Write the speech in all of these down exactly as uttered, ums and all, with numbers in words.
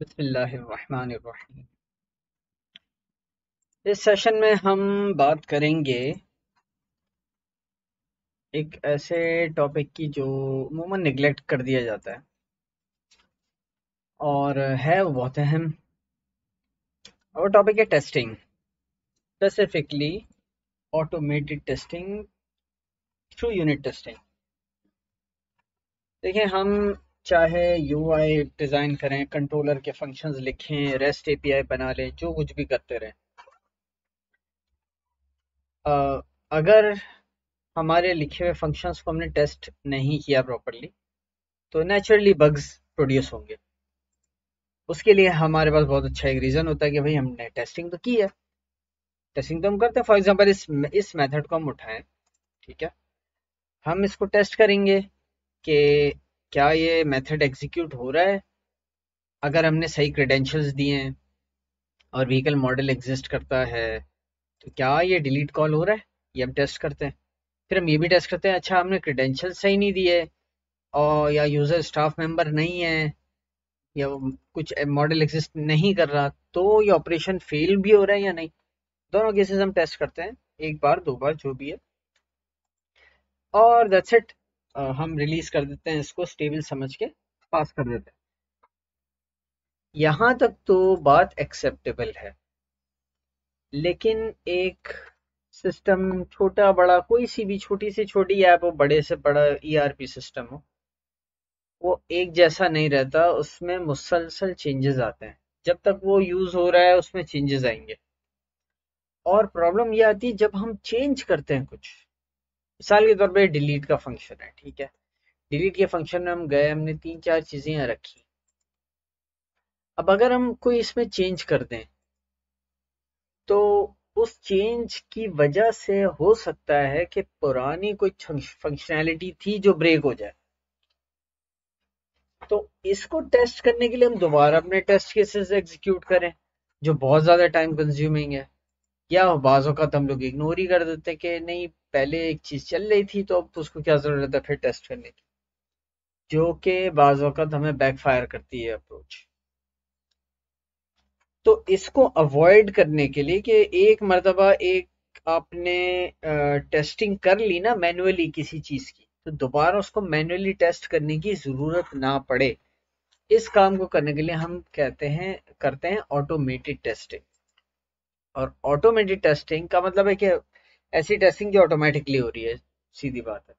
बिस्मिल्लाहिर्रहमानिर्रहीम। इस सेशन में हम बात करेंगे एक ऐसे टॉपिक की जो अमूमन निगलेक्ट कर दिया जाता है और है वो बहुत अहम। और टॉपिक है testing, specifically automated testing through unit testing. देखिए, हम चाहे यूआई डिज़ाइन करें, कंट्रोलर के फंक्शंस लिखें, रेस्ट एपीआई बना लें, जो कुछ भी करते रहें, आ, अगर हमारे लिखे हुए फंक्शंस को हमने टेस्ट नहीं किया प्रॉपर्ली तो नेचुरली बग्स प्रोड्यूस होंगे। उसके लिए हमारे पास बहुत अच्छा एक रीज़न होता है कि भाई हमने टेस्टिंग तो की है, टेस्टिंग तो हम करते हैं। फॉर एग्जाम्पल इस इस मेथड को हम उठाएं, ठीक है, हम इसको टेस्ट करेंगे कि क्या ये मेथड एग्जीक्यूट हो रहा है। अगर हमने सही क्रेडेंशियल्स दिए हैं और व्हीकल मॉडल एग्जिस्ट करता है तो क्या ये डिलीट कॉल हो रहा है, ये हम टेस्ट करते हैं। फिर हम ये भी टेस्ट करते हैं, अच्छा हमने क्रेडेंशियल सही नहीं दिए और या यूज़र स्टाफ मेंबर नहीं है या कुछ मॉडल एग्जिस्ट नहीं कर रहा तो ये ऑपरेशन फेल भी हो रहा है या नहीं। दोनों केसेस हम टेस्ट करते हैं, एक बार दो बार जो भी है, और दैट्स इट। Uh, हम रिलीज कर देते हैं, इसको स्टेबल समझ के पास कर देते हैं। यहाँ तक तो बात एक्सेप्टेबल है, लेकिन एक सिस्टम छोटा बड़ा कोई सी भी छोटी से छोटी ऐप हो, बड़े से बड़ा ईआरपी सिस्टम हो, वो एक जैसा नहीं रहता। उसमें मुसलसल चेंजेस आते हैं, जब तक वो यूज़ हो रहा है उसमें चेंजेस आएंगे। और प्रॉब्लम ये आती है जब हम चेंज करते हैं कुछ। मिसाल के तौर पे डिलीट का फंक्शन है, ठीक है, डिलीट के फंक्शन में हम गए, हमने तीन चार चीजें यहाँ रखी। अब अगर हम कोई इसमें चेंज कर दें तो उस चेंज की वजह से हो सकता है कि पुरानी कोई फंक्शनैलिटी थी जो ब्रेक हो जाए। तो इसको टेस्ट करने के लिए हम दोबारा अपने टेस्ट केसेस एग्जीक्यूट करें, जो बहुत ज़्यादा टाइम कंज्यूमिंग है, या बाज़ों का तो हम लोग इग्नोर ही कर देते कि नहीं पहले एक चीज़ चल रही थी तो अब तो उसको क्या ज़रूरत है फिर टेस्ट करने की, जो कि बाज़ों का तो हमें बैकफायर करती है अप्रोच। तो इसको अवॉइड करने के लिए कि एक मरतबा एक आपने टेस्टिंग कर ली ना मैनुअली किसी चीज़ की, तो दोबारा उसको मैनुअली टेस्ट करने की ज़रूरत ना पड़े, इस काम को करने के लिए हम कहते हैं करते हैं ऑटोमेटेड टेस्टिंग। और ऑटोमेटेड टेस्टिंग का मतलब है कि ऐसी टेस्टिंग जो ऑटोमेटिकली हो रही है, सीधी बात है।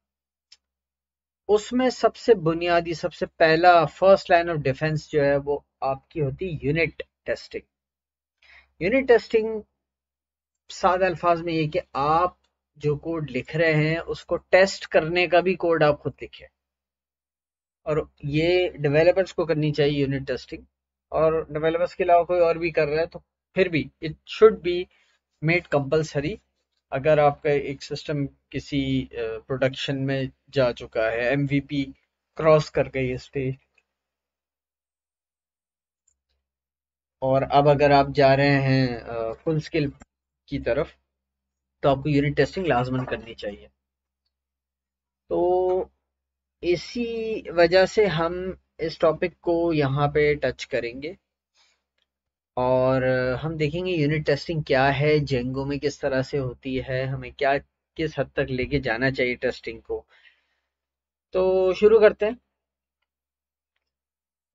उसमें सबसे बुनियादी, सबसे पहला फर्स्ट लाइन ऑफ डिफेंस जो है वो आपकी होती है यूनिट टेस्टिंग। यूनिट टेस्टिंग सादा अल्फाज में ये कि आप जो कोड लिख रहे हैं उसको टेस्ट करने का भी कोड आप खुद लिखें, और ये डेवलपर्स को करनी चाहिए यूनिट टेस्टिंग। और डेवलपर्स के अलावा कोई और भी कर रहा है तो फिर भी it should be made compulsory. अगर आपका एक सिस्टम किसी प्रोडक्शन में जा चुका है, एमवीपी क्रॉस कर गई है स्टेज, और अब अगर आप जा रहे हैं फुल स्केल की तरफ तो आपको यूनिट टेस्टिंग लाजमन करनी चाहिए। तो इसी वजह से हम इस टॉपिक को यहाँ पे टच करेंगे और हम देखेंगे यूनिट टेस्टिंग क्या है, जेंगो में किस तरह से होती है, हमें क्या किस हद तक लेके जाना चाहिए टेस्टिंग को। तो शुरू करते हैं।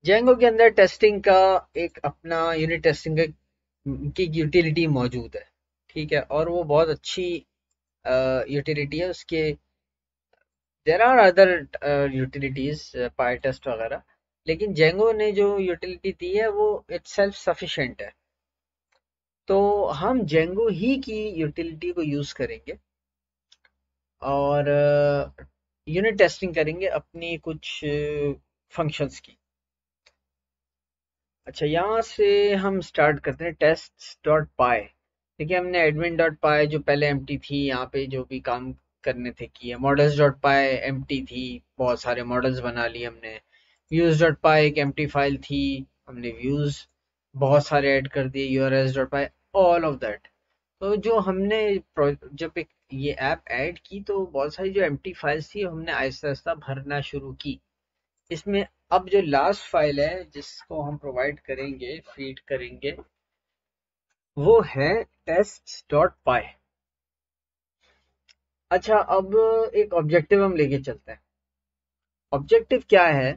जेंगो के अंदर टेस्टिंग का एक अपना यूनिट टेस्टिंग की यूटिलिटी मौजूद है, ठीक है, और वो बहुत अच्छी यूटिलिटी है। उसके there are other utilities, pytest वगैरह, लेकिन जेंगो ने जो यूटिलिटी दी है वो इट सेल्फ सफिशेंट है। तो हम जेंगो ही की यूटिलिटी को यूज़ करेंगे और यूनिट टेस्टिंग करेंगे अपनी कुछ फंक्शंस की। अच्छा, यहाँ से हम स्टार्ट करते हैं टेस्ट डॉट पाई। देखिए, हमने एडमिन डॉट पाई जो पहले एम टी थी, यहाँ पे जो भी काम करने थे किए। Models dot py empty थी, बहुत सारे मॉडल्स बना लिए हमने। व्यूज डॉट पाई एक एम्प्टी फाइल थी, हमने व्यूज बहुत सारे ऐड कर दिए। Urls dot py, all of that. तो जो हमने जब एक ये ऐप ऐड की तो बहुत सारी जो एम्प्टी फाइल्स थी हमने आहिस्ता आहिस्ता भरना शुरू की। इसमें अब जो लास्ट फाइल है जिसको हम प्रोवाइड करेंगे, फीड करेंगे, वो है टेस्ट.py। अच्छा, अब एक ऑब्जेक्टिव हम लेके चलते हैं। ऑब्जेक्टिव क्या है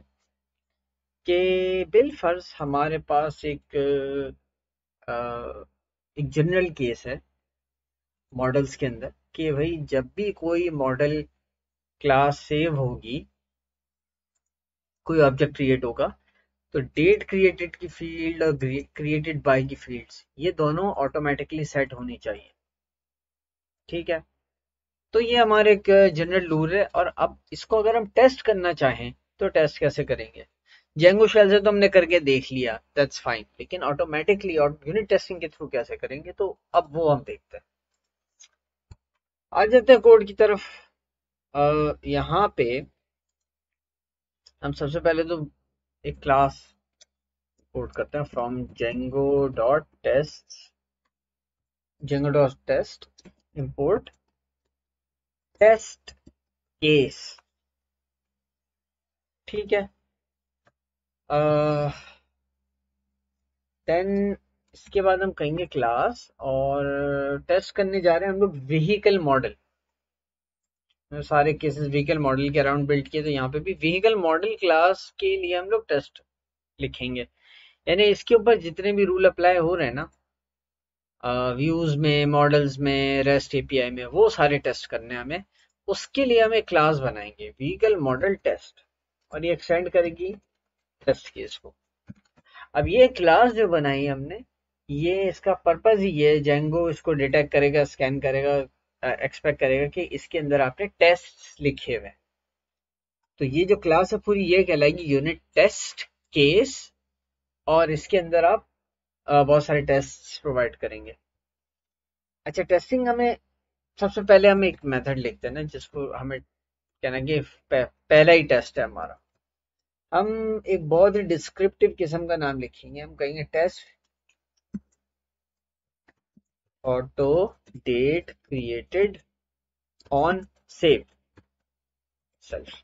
कि बिलफर्ज हमारे पास एक एक जनरल केस है मॉडल्स के अंदर कि भाई जब भी कोई मॉडल क्लास सेव होगी, कोई ऑब्जेक्ट क्रिएट होगा, तो डेट क्रिएटेड की फील्ड और क्रिएटेड बाय की फील्ड्स, ये दोनों ऑटोमेटिकली सेट होनी चाहिए। ठीक है, तो ये हमारे एक जनरल रूल है। और अब इसको अगर हम टेस्ट करना चाहें तो टेस्ट कैसे करेंगे? Django शेल से तो हमने करके देख लिया, दैट्स फाइन, लेकिन ऑटोमेटिकली और यूनिट टेस्टिंग के थ्रू कैसे करेंगे, तो अब वो हम देखते हैं। आ जाते हैं कोड की तरफ। आ, यहाँ पे हम सबसे पहले तो एक क्लास कोड करते हैं from Django dot test, Django dot test import test case. ठीक है, देन uh, इसके बाद हम कहेंगे क्लास, और टेस्ट करने जा रहे हैं हम लोग व्हीकल मॉडल। सारे केसेस व्हीकल मॉडल के अराउंड बिल्ड किए, तो यहाँ पे भी व्हीकल मॉडल क्लास के लिए हम लोग टेस्ट लिखेंगे। यानी इसके ऊपर जितने भी रूल अप्लाई हो रहे हैं ना, व्यूज में, मॉडल्स में, रेस्ट एपीआई में, वो सारे टेस्ट करने हमें। उसके लिए हमें क्लास बनाएंगे व्हीकल मॉडल टेस्ट, और ये एक्सटेंड करेगी टेस्ट केस को। अब ये क्लास जो बनाई हमने, ये इसका पर्पज ही है, Django इसको डिटेक्ट करेगा, स्कैन करेगा, एक्सपेक्ट करेगा कि इसके अंदर आपने टेस्ट लिखे हुए। तो ये जो क्लास है पूरी ये कहलाएगी यूनिट टेस्ट केस, और इसके अंदर आप बहुत सारे टेस्ट प्रोवाइड करेंगे। अच्छा, टेस्टिंग हमें सबसे पहले हम एक मेथड लिखते हैं ना, जिसको हमें कहना कि पहला ही टेस्ट है हमारा। हम एक बहुत ही डिस्क्रिप्टिव किस्म का नाम लिखेंगे, हम कहेंगे test auto date created on save self.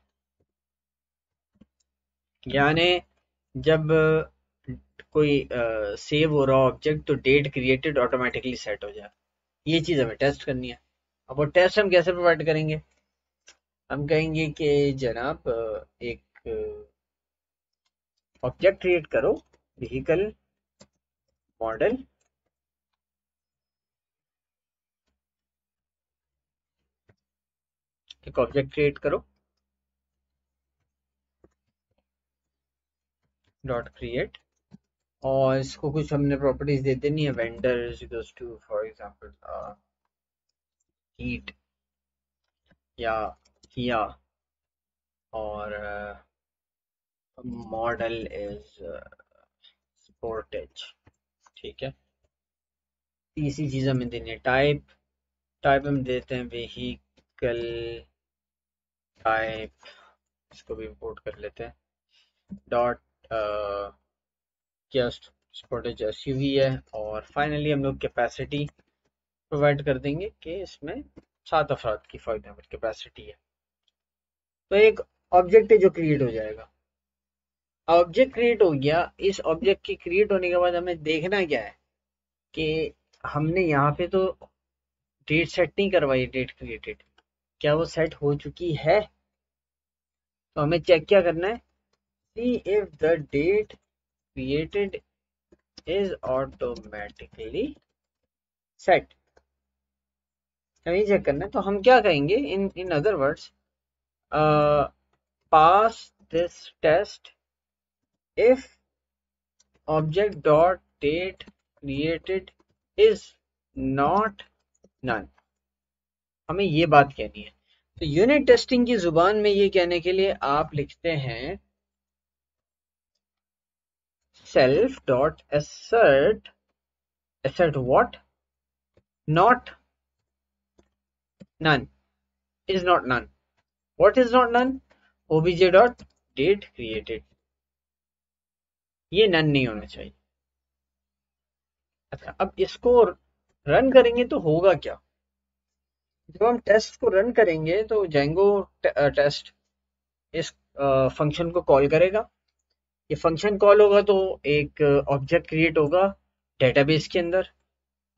यानी जब कोई सेव uh, हो रहा ऑब्जेक्ट तो डेट क्रिएटेड ऑटोमेटिकली सेट हो जाए। ये चीज हमें टेस्ट करनी है। अब वो टेस्ट हम कैसे प्रोवाइड करेंगे? हम कहेंगे कि जनाब एक ऑब्जेक्ट uh, क्रिएट करो व्हीकल मॉडल एक ऑब्जेक्ट क्रिएट करो डॉट क्रिएट, और इसको कुछ हमने प्रॉपर्टीज दे देनी है, vendor is equals to for example heat या किया, और मॉडल इज स्पोर्टेज। ठीक है, इसी चीज हमें देनी है। टाइप टाइप हम देते हैं व्हीकल टाइप, इसको भी इंपोर्ट कर लेते हैं, डॉट जस्ट स्पोर्टेज एसयूवी है। और फाइनली हम लोग कैपेसिटी प्रोवाइड कर देंगे कि इसमें सात अफराद की फॉर एग्जाम्पल कैपेसिटी है। तो एक ऑब्जेक्ट है जो क्रिएट हो जाएगा। ऑब्जेक्ट क्रिएट हो गया। इस ऑब्जेक्ट के क्रिएट होने के बाद हमें देखना क्या है कि हमने यहाँ पे तो डेट सेट नहीं करवाई, डेट क्रिएटेड, क्या वो सेट हो चुकी है? तो हमें चेक क्या करना है, see if the date created is automatically set, हमें चेक करना है। तो हम क्या कहेंगे, in in other words, pass this test if object dot date created is not none. हमें ये बात कहनी है। तो यूनिट टेस्टिंग की जुबान में ये कहने के लिए आप लिखते हैं self dot assert, assert what, not none, is not none. What is not none? OBJ dot date created, ये नन नहीं होना चाहिए। अच्छा, अब इसको रन करेंगे तो होगा क्या? जब हम टेस्ट को रन करेंगे तो Django टेस्ट इस फंक्शन को कॉल करेगा। ये फंक्शन कॉल होगा तो एक ऑब्जेक्ट क्रिएट होगा डेटाबेस के अंदर,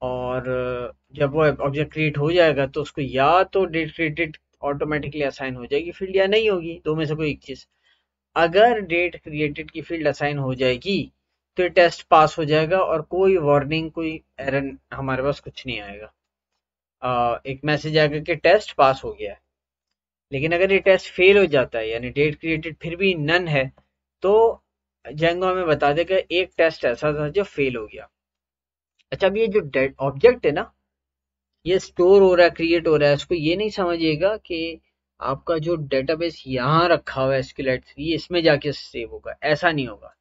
और जब वो ऑब्जेक्ट क्रिएट हो जाएगा तो उसको या तो डेट क्रिएटेड ऑटोमेटिकली असाइन हो जाएगी फील्ड, या नहीं होगी, दो में से कोई एक चीज़। अगर डेट क्रिएटेड की फील्ड असाइन हो जाएगी तो ये टेस्ट पास हो जाएगा और कोई वार्निंग कोई एरर हमारे पास कुछ नहीं आएगा। आ, एक मैसेज आएगा कि टेस्ट पास हो गया है। लेकिन अगर ये टेस्ट फेल हो जाता है यानी डेट क्रिएटेड फिर भी नन है तो Django हमें बता देगा एक टेस्ट ऐसा था जो फेल हो गया। अच्छा, अब ये जो डेट ऑब्जेक्ट है ना, ये स्टोर हो रहा है, क्रिएट हो रहा है, इसको ये नहीं समझिएगा कि आपका जो डेटाबेस यहाँ रखा हुआ है एसक्यूएलाइट थ्री इसमें जाके सेव होगा, ऐसा नहीं होगा।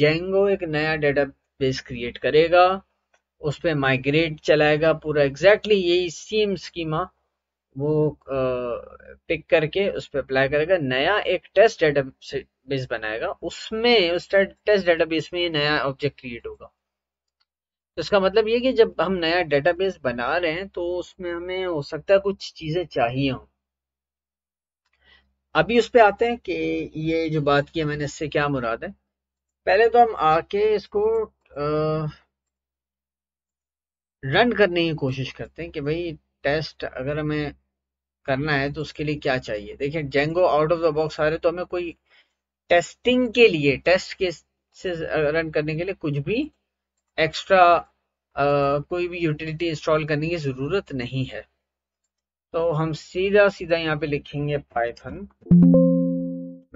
Django एक नया डेटाबेस क्रिएट करेगा, उस पर माइग्रेट चलाएगा पूरा, एग्जैक्टली यही सेम स्कीमा वो पिक करके उस पर अप्लाई करेगा, नया एक टेस्ट डेटाबेस बनाएगा, उसमें उस टेस्ट डेटाबेस में ये नया ऑब्जेक्ट क्रिएट होगा। इसका मतलब ये कि जब हम नया डेटाबेस बना रहे हैं तो उसमें हमें हो सकता है कुछ चीजें चाहिए हों। अभी उस पर आते हैं कि ये जो बात की है मैंने, इससे क्या मुराद है। पहले तो हम आके इसको रन करने की कोशिश करते हैं कि भाई टेस्ट अगर हमें करना है तो उसके लिए क्या चाहिए। देखिए Django out of the box आ रहे तो हमें कोई टेस्टिंग के लिए, टेस्ट के से रन करने के लिए कुछ भी एक्स्ट्रा कोई भी यूटिलिटी इंस्टॉल करने की ज़रूरत नहीं है। तो हम सीधा सीधा यहाँ पे लिखेंगे python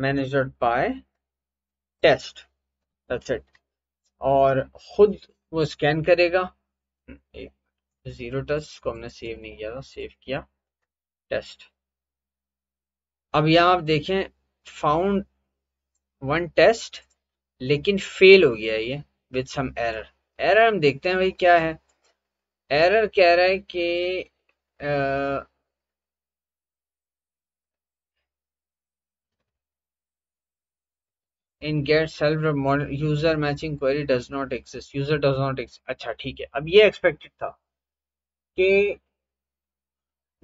manage dot py test, that's it, और खुद वो स्कैन करेगा। जीरो टेस्ट को हमने सेव नहीं किया था, सेव किया टेस्ट। अब यहाँ आप देखें फाउंड वन टेस्ट, लेकिन फेल हो गया ये विद सम एरर। एरर हम देखते हैं भाई क्या है। एरर कह रहा है कि ah, in get self user matching query does not exist, user does not exist. अच्छा ठीक है, अब ये एक्सपेक्टेड था कि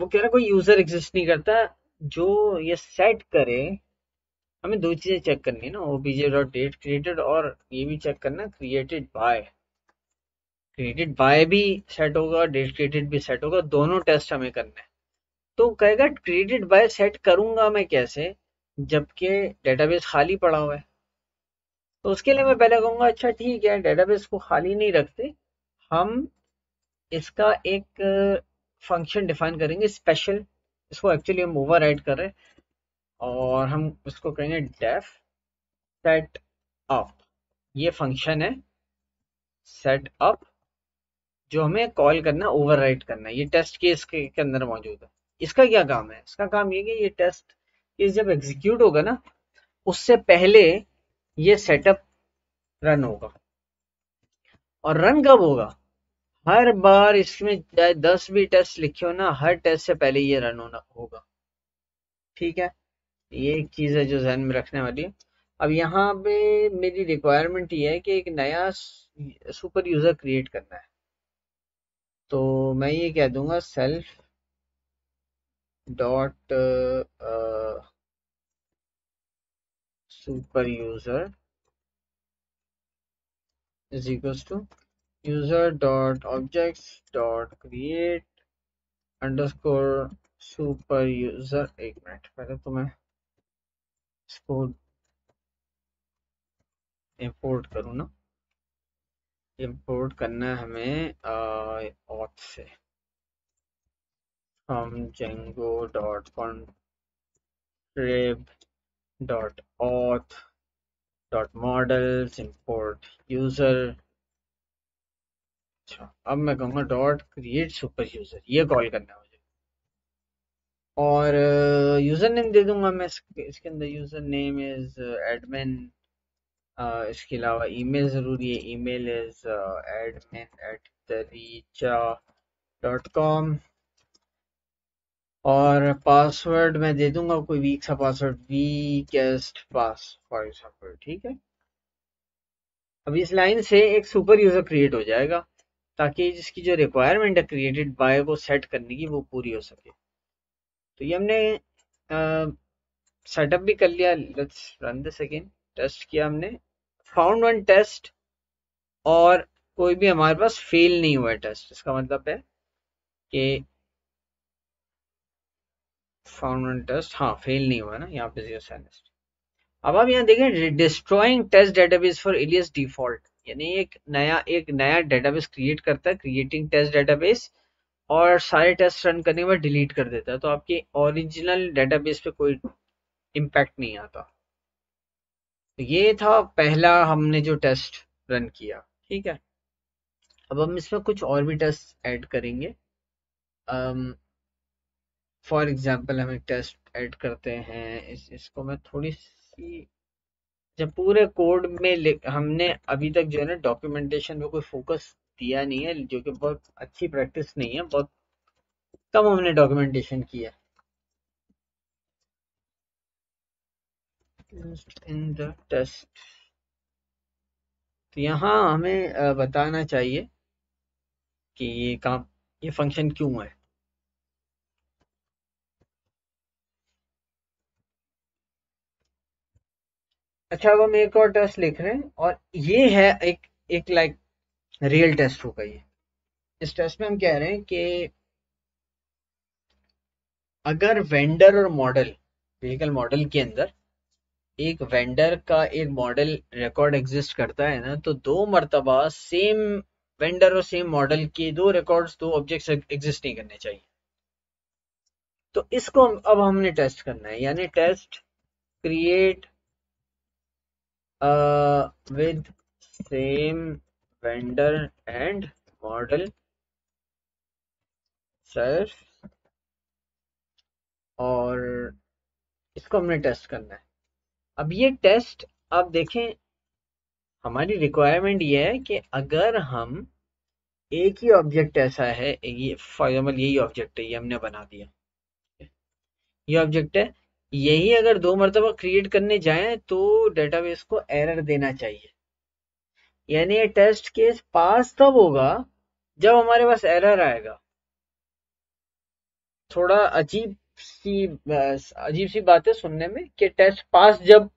वो कह रहा कोई यूजर एग्जिस्ट नहीं करता। जो ये सेट करे हमें दो चीजें चेक करनी है ना, ओबीजे डॉट डेट क्रिएटेड, और ये भी चेक करना क्रिएटेड बाय। क्रिएटेड बाय भी सेट होगा, डेट क्रिएटेड भी सेट होगा, दोनों टेस्ट हमें करना है। तो कहेगा क्रिएटेड बाय सेट करूंगा मैं कैसे जबकि डेटाबेस खाली पड़ा हुआ है। तो उसके लिए मैं पहले कहूँगा अच्छा ठीक है, डेटाबेस को खाली नहीं रखते, हम इसका एक फंक्शन डिफाइन करेंगे स्पेशल, इसको एक्चुअली हम ओवरराइड कर रहे हैं, और हम इसको कहेंगे डेफ सेट अप। ये फंक्शन है सेट अप जो हमें कॉल करना, ओवरराइड करना है। ये टेस्ट केस के, के अंदर मौजूद है। इसका क्या काम है? इसका काम ये कि ये टेस्ट केस जब एग्जीक्यूट होगा ना उससे पहले ये सेटअप रन होगा। और रन कब होगा? हर बार, इसमें चाहे दस भी टेस्ट लिखे हो ना, हर टेस्ट से पहले ये रन होना होगा। ठीक है, ये एक चीज़ है जो ध्यान में रखने वाली है। अब यहाँ पे मेरी रिक्वायरमेंट ये है कि एक नया सुपर यूज़र क्रिएट करना है, तो मैं ये कह दूंगा self dot super user is equals to user dot objects dot create underscore super user। एक मिनट, पहले तो मैं इसको इम्पोर्ट करूँ ना। इम्पोर्ट करना है हमें auth से, हम Django dot contrib dot auth dot models import user। अच्छा, अब मैं कहूँगा डॉट क्रिएट सुपर यूजर, ये कॉल करना है मुझे, और यूजर नेम दे दूंगा मैं इसके, इसके अंदर यूजर नेम इज एडमिन। इसके अलावा ईमेल जरूरी है, email is admin at Daricha dot com, और पासवर्ड मैं दे दूंगा कोई वीक सा password, weakest pass for example. ठीक है, अब इस लाइन से एक सुपर यूजर क्रिएट हो जाएगा ताकि जिसकी जो रिक्वायरमेंट है क्रिएटेड बाय को सेट करने की वो पूरी हो सके। तो ये हमने सेटअप भी कर लिया। Let's run this again. Test किया हमने, फाउंड वन टेस्ट और कोई भी हमारे पास फेल नहीं हुआ है टेस्ट। इसका मतलब है कि फाउंड वन टेस्ट हाँ फेल नहीं हुआ ना, यहाँ पे जीरो साइनस्ट। अब आप यहाँ देखें destroying test database for alias default, यानी एक नया एक नया डेटाबेस क्रिएट करता है, क्रिएटिंग टेस्ट डेटाबेस, और सारे टेस्ट रन करने के बाद डिलीट कर देता है। तो आपके ओरिजिनल डेटाबेस पे कोई इम्पैक्ट नहीं आता। तो ये था पहला हमने जो टेस्ट रन किया, ठीक है। अब हम इसमें कुछ और भी टेस्ट ऐड करेंगे। फॉर एग्जांपल हम एक टेस्ट ऐड करते हैं, इस, इसको मैं थोड़ी सी, जब पूरे कोड में हमने अभी तक जो है ना डॉक्यूमेंटेशन पे कोई फोकस दिया नहीं है, जो कि बहुत अच्छी प्रैक्टिस नहीं है, बहुत कम हमने डॉक्यूमेंटेशन किया इन द टेस्ट। तो यहाँ हमें बताना चाहिए कि ये काम, ये फंक्शन क्यों है। अच्छा, अब हम एक और टेस्ट लिख रहे हैं और ये है एक एक लाइक रियल टेस्ट होगा ये। इस टेस्ट में हम कह रहे हैं कि अगर वेंडर और मॉडल, व्हीकल मॉडल के अंदर एक वेंडर का एक मॉडल रिकॉर्ड एग्जिस्ट करता है ना, तो दो मरतबा सेम वेंडर और सेम मॉडल के दो रिकॉर्ड्स, दो ऑब्जेक्ट्स एग्जिस्ट नहीं करने चाहिए। तो इसको हम, अब हमने टेस्ट करना है, यानी test create with same vendor and model self, और इसको हमने टेस्ट करना है। अब ये टेस्ट आप देखें, हमारी रिक्वायरमेंट ये है कि अगर हम एक ही ऑब्जेक्ट ऐसा है, ये फॉर एग्जाम्पल यही ऑब्जेक्ट है, ये हमने बना दिया, ये ऑब्जेक्ट है, यही अगर दो मरतबा क्रिएट करने जाएं तो डेटाबेस को एरर देना चाहिए। यानी ये टेस्ट केस पास तब होगा जब हमारे पास एरर आएगा। थोड़ा अजीब सी अजीब सी बात है सुनने में कि टेस्ट पास, जब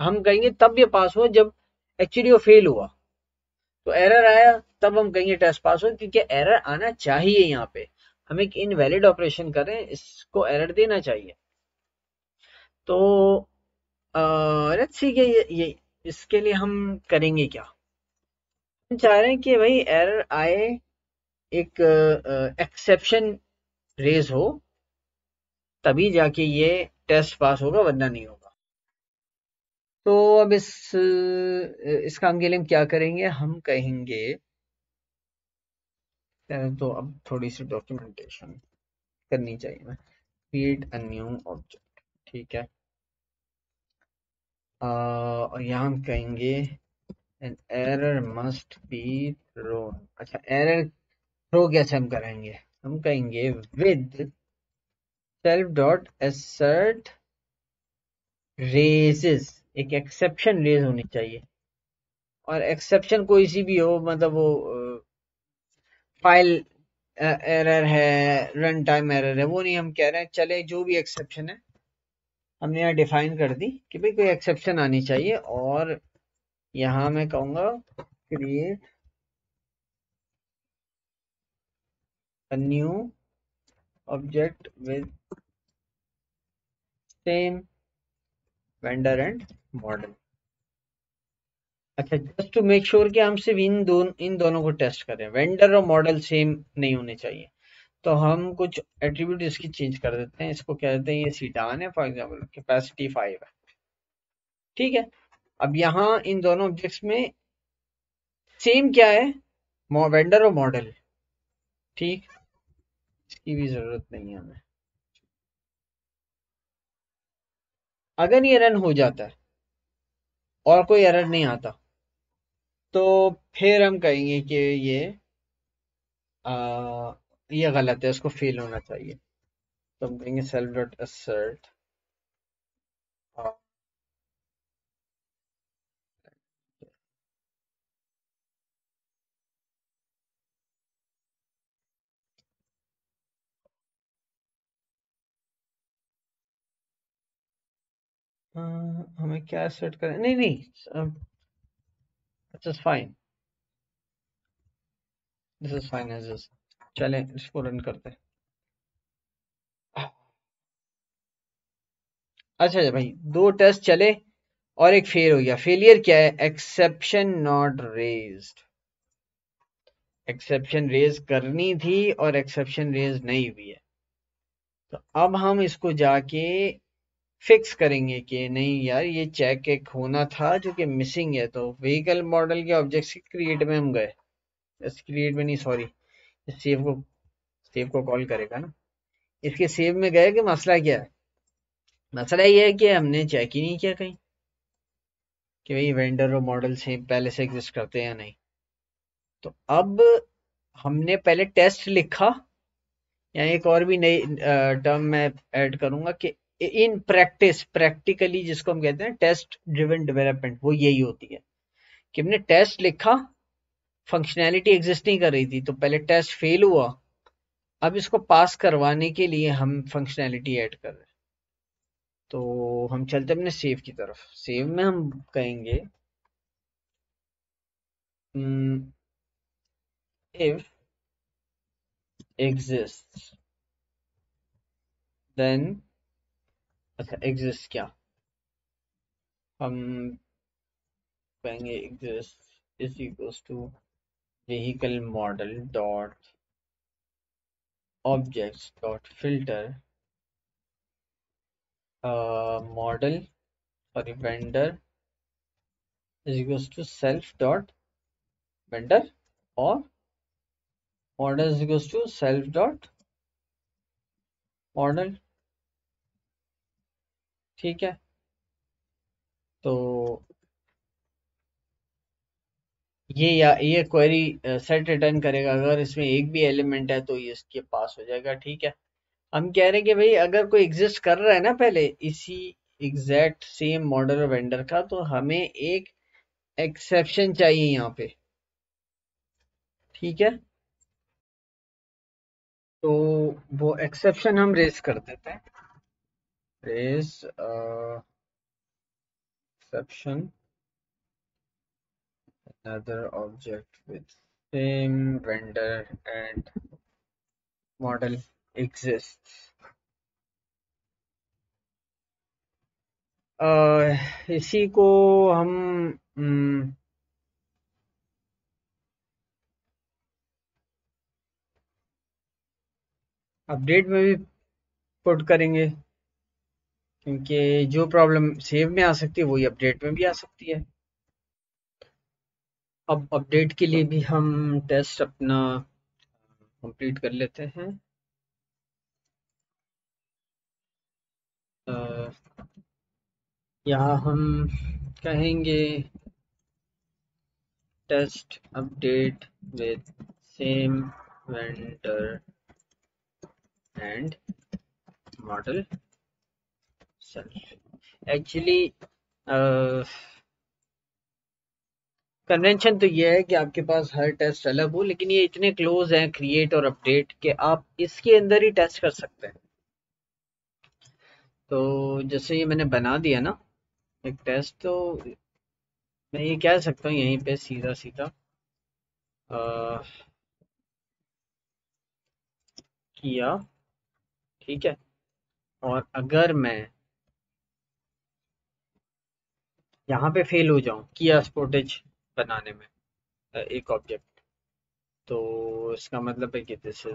हम कहेंगे तब ये पास हुआ जब एक्चुअली वो फेल हुआ। तो एरर आया तब हम कहेंगे टेस्ट पास हुआ, क्योंकि एरर आना चाहिए। यहाँ पे हम एक इनवैलिड ऑपरेशन करें, इसको एरर देना चाहिए। तो ठीक है, ये, ये इसके लिए हम करेंगे क्या, हम चाह रहे हैं कि भाई एरर आए, एक एक्सेप्शन रेज हो, तभी जाके ये टेस्ट पास होगा, वरना नहीं होगा। तो अब इस इस काम के लिए हम क्या करेंगे, हम कहेंगे, तो अब थोड़ी सी डॉक्यूमेंटेशन करनी चाहिए। क्रिएट अ न्यू ऑब्जेक्ट, ठीक है, Uh, और यहाँ हम कहेंगे an error must be thrown. अच्छा, एरर थ्रो कैसे हम करेंगे, हम कहेंगे with self dot assert raises, एक एक्सेप्शन रेज होनी चाहिए। और एक्सेप्शन कोई सी भी हो, मतलब वो फाइल एरर है, रन टाइम एरर है, वो नहीं हम कह रहे हैं, चले जो भी एक्सेप्शन है हमने यहाँ डिफाइन कर दी कि भाई कोई एक्सेप्शन आनी चाहिए। और यहाँ मैं कहूँगा create a new object with same vendor and model. अच्छा, जस्ट टू मेक श्योर कि हम सिर्फ इन दोनों इन दोनों को टेस्ट करें, वेंडर और मॉडल सेम नहीं होने चाहिए। तो हम कुछ एट्रीब्यूट इसकी चेंज कर देते हैं, इसको कह देते हैं ये सीडान है, फॉर एग्जांपल कैपेसिटी फाइव है, ठीक है। अब यहाँ इन दोनों ऑब्जेक्ट्स में सेम क्या है, वेंडर और मॉडल, ठीक, इसकी भी जरूरत नहीं है हमें। अगर ये रन हो जाता है और कोई एरर नहीं आता, तो फिर हम कहेंगे कि ये आ, ये गलत है, इसको फेल होना चाहिए। तो हम कहेंगे सेल्फ डॉट असर्ट आ, हमें क्या सेट करें? नहीं नहीं अच्छा fine, this is fine as is. चलें इसको रन करते हैं। अच्छा जी भाई, दो टेस्ट चले और एक फेल हो गया। फेलियर क्या है? Exception not raised. Exception raise करनी थी और एक्सेप्शन रेज नहीं हुई है। तो अब हम इसको जाके फिक्स करेंगे कि नहीं यार ये चेक एक होना था जो कि मिसिंग है। तो व्हीकल मॉडल के ऑब्जेक्ट्स के क्रिएट में हम गए, इस क्रिएट में नहीं सॉरी सेव को सेव को कॉल करेगा ना, इसके सेव में गए कि मसला क्या है। मसला ये है कि हमने चेक ही नहीं किया कहीं कि भाई वेंडर और मॉडल से पहले से एग्जिस्ट करते हैं या नहीं। तो अब हमने पहले टेस्ट लिखा, या एक और भी नई टर्म मैं ऐड करूंगा कि इन प्रैक्टिस, प्रैक्टिकली जिसको हम कहते हैं टेस्ट ड्रिवन डेवलपमेंट, वो यही होती है कि हमने टेस्ट लिखा, फंक्शनैलिटी एग्जिस्ट नहीं कर रही थी तो पहले टेस्ट फेल हुआ। अब इसको पास करवाने के लिए हम फंक्शनैलिटी ऐड कर रहे हैं। तो हम चलते अपने सेव की तरफ। सेव में हम कहेंगे इफ एग्जिस्ट देन, अच्छा एग्जिस्ट क्या, हम कहेंगे exist is equals to vehicle model dot objects dot filter model sorry vendor is equals to self dot vendor और model is equals to self dot model. ठीक है, तो ये या ये क्वेरी सेट रिटर्न करेगा अगर इसमें एक भी एलिमेंट है तो ये इसके पास हो जाएगा। ठीक है, हम कह रहे हैं कि भाई अगर कोई एग्जिस्ट कर रहा है ना पहले इसी एग्जैक्ट सेम मॉडल और वेंडर का, तो हमें एक एक्सेप्शन चाहिए यहाँ पे। ठीक है, तो वो एक्सेप्शन हम रेज कर देते हैं। Raise exception another object with same vendor and model exists। uh, इसी को हम um, अपडेट में भी पुट करेंगे, क्योंकि जो प्रॉब्लम सेव में आ सकती है वही अपडेट में भी आ सकती है। अब अपडेट के लिए भी हम टेस्ट अपना कंप्लीट कर लेते हैं। यहाँ हम कहेंगे test update with same vendor and model self. Actually convention तो ये है कि आपके पास हर टेस्ट अलग हो, लेकिन ये इतने क्लोज हैं क्रिएट और अपडेट कि आप इसके अंदर ही टेस्ट कर सकते हैं। तो जैसे ये मैंने बना दिया ना एक टेस्ट, तो मैं ये कह सकता हूँ यहीं पे सीधा सीधा आ, किया। ठीक है, और अगर मैं यहाँ पे फेल हो जाऊँ किया स्पोर्टेज बनाने में एक ऑब्जेक्ट, तो इसका मतलब है कि दिस इज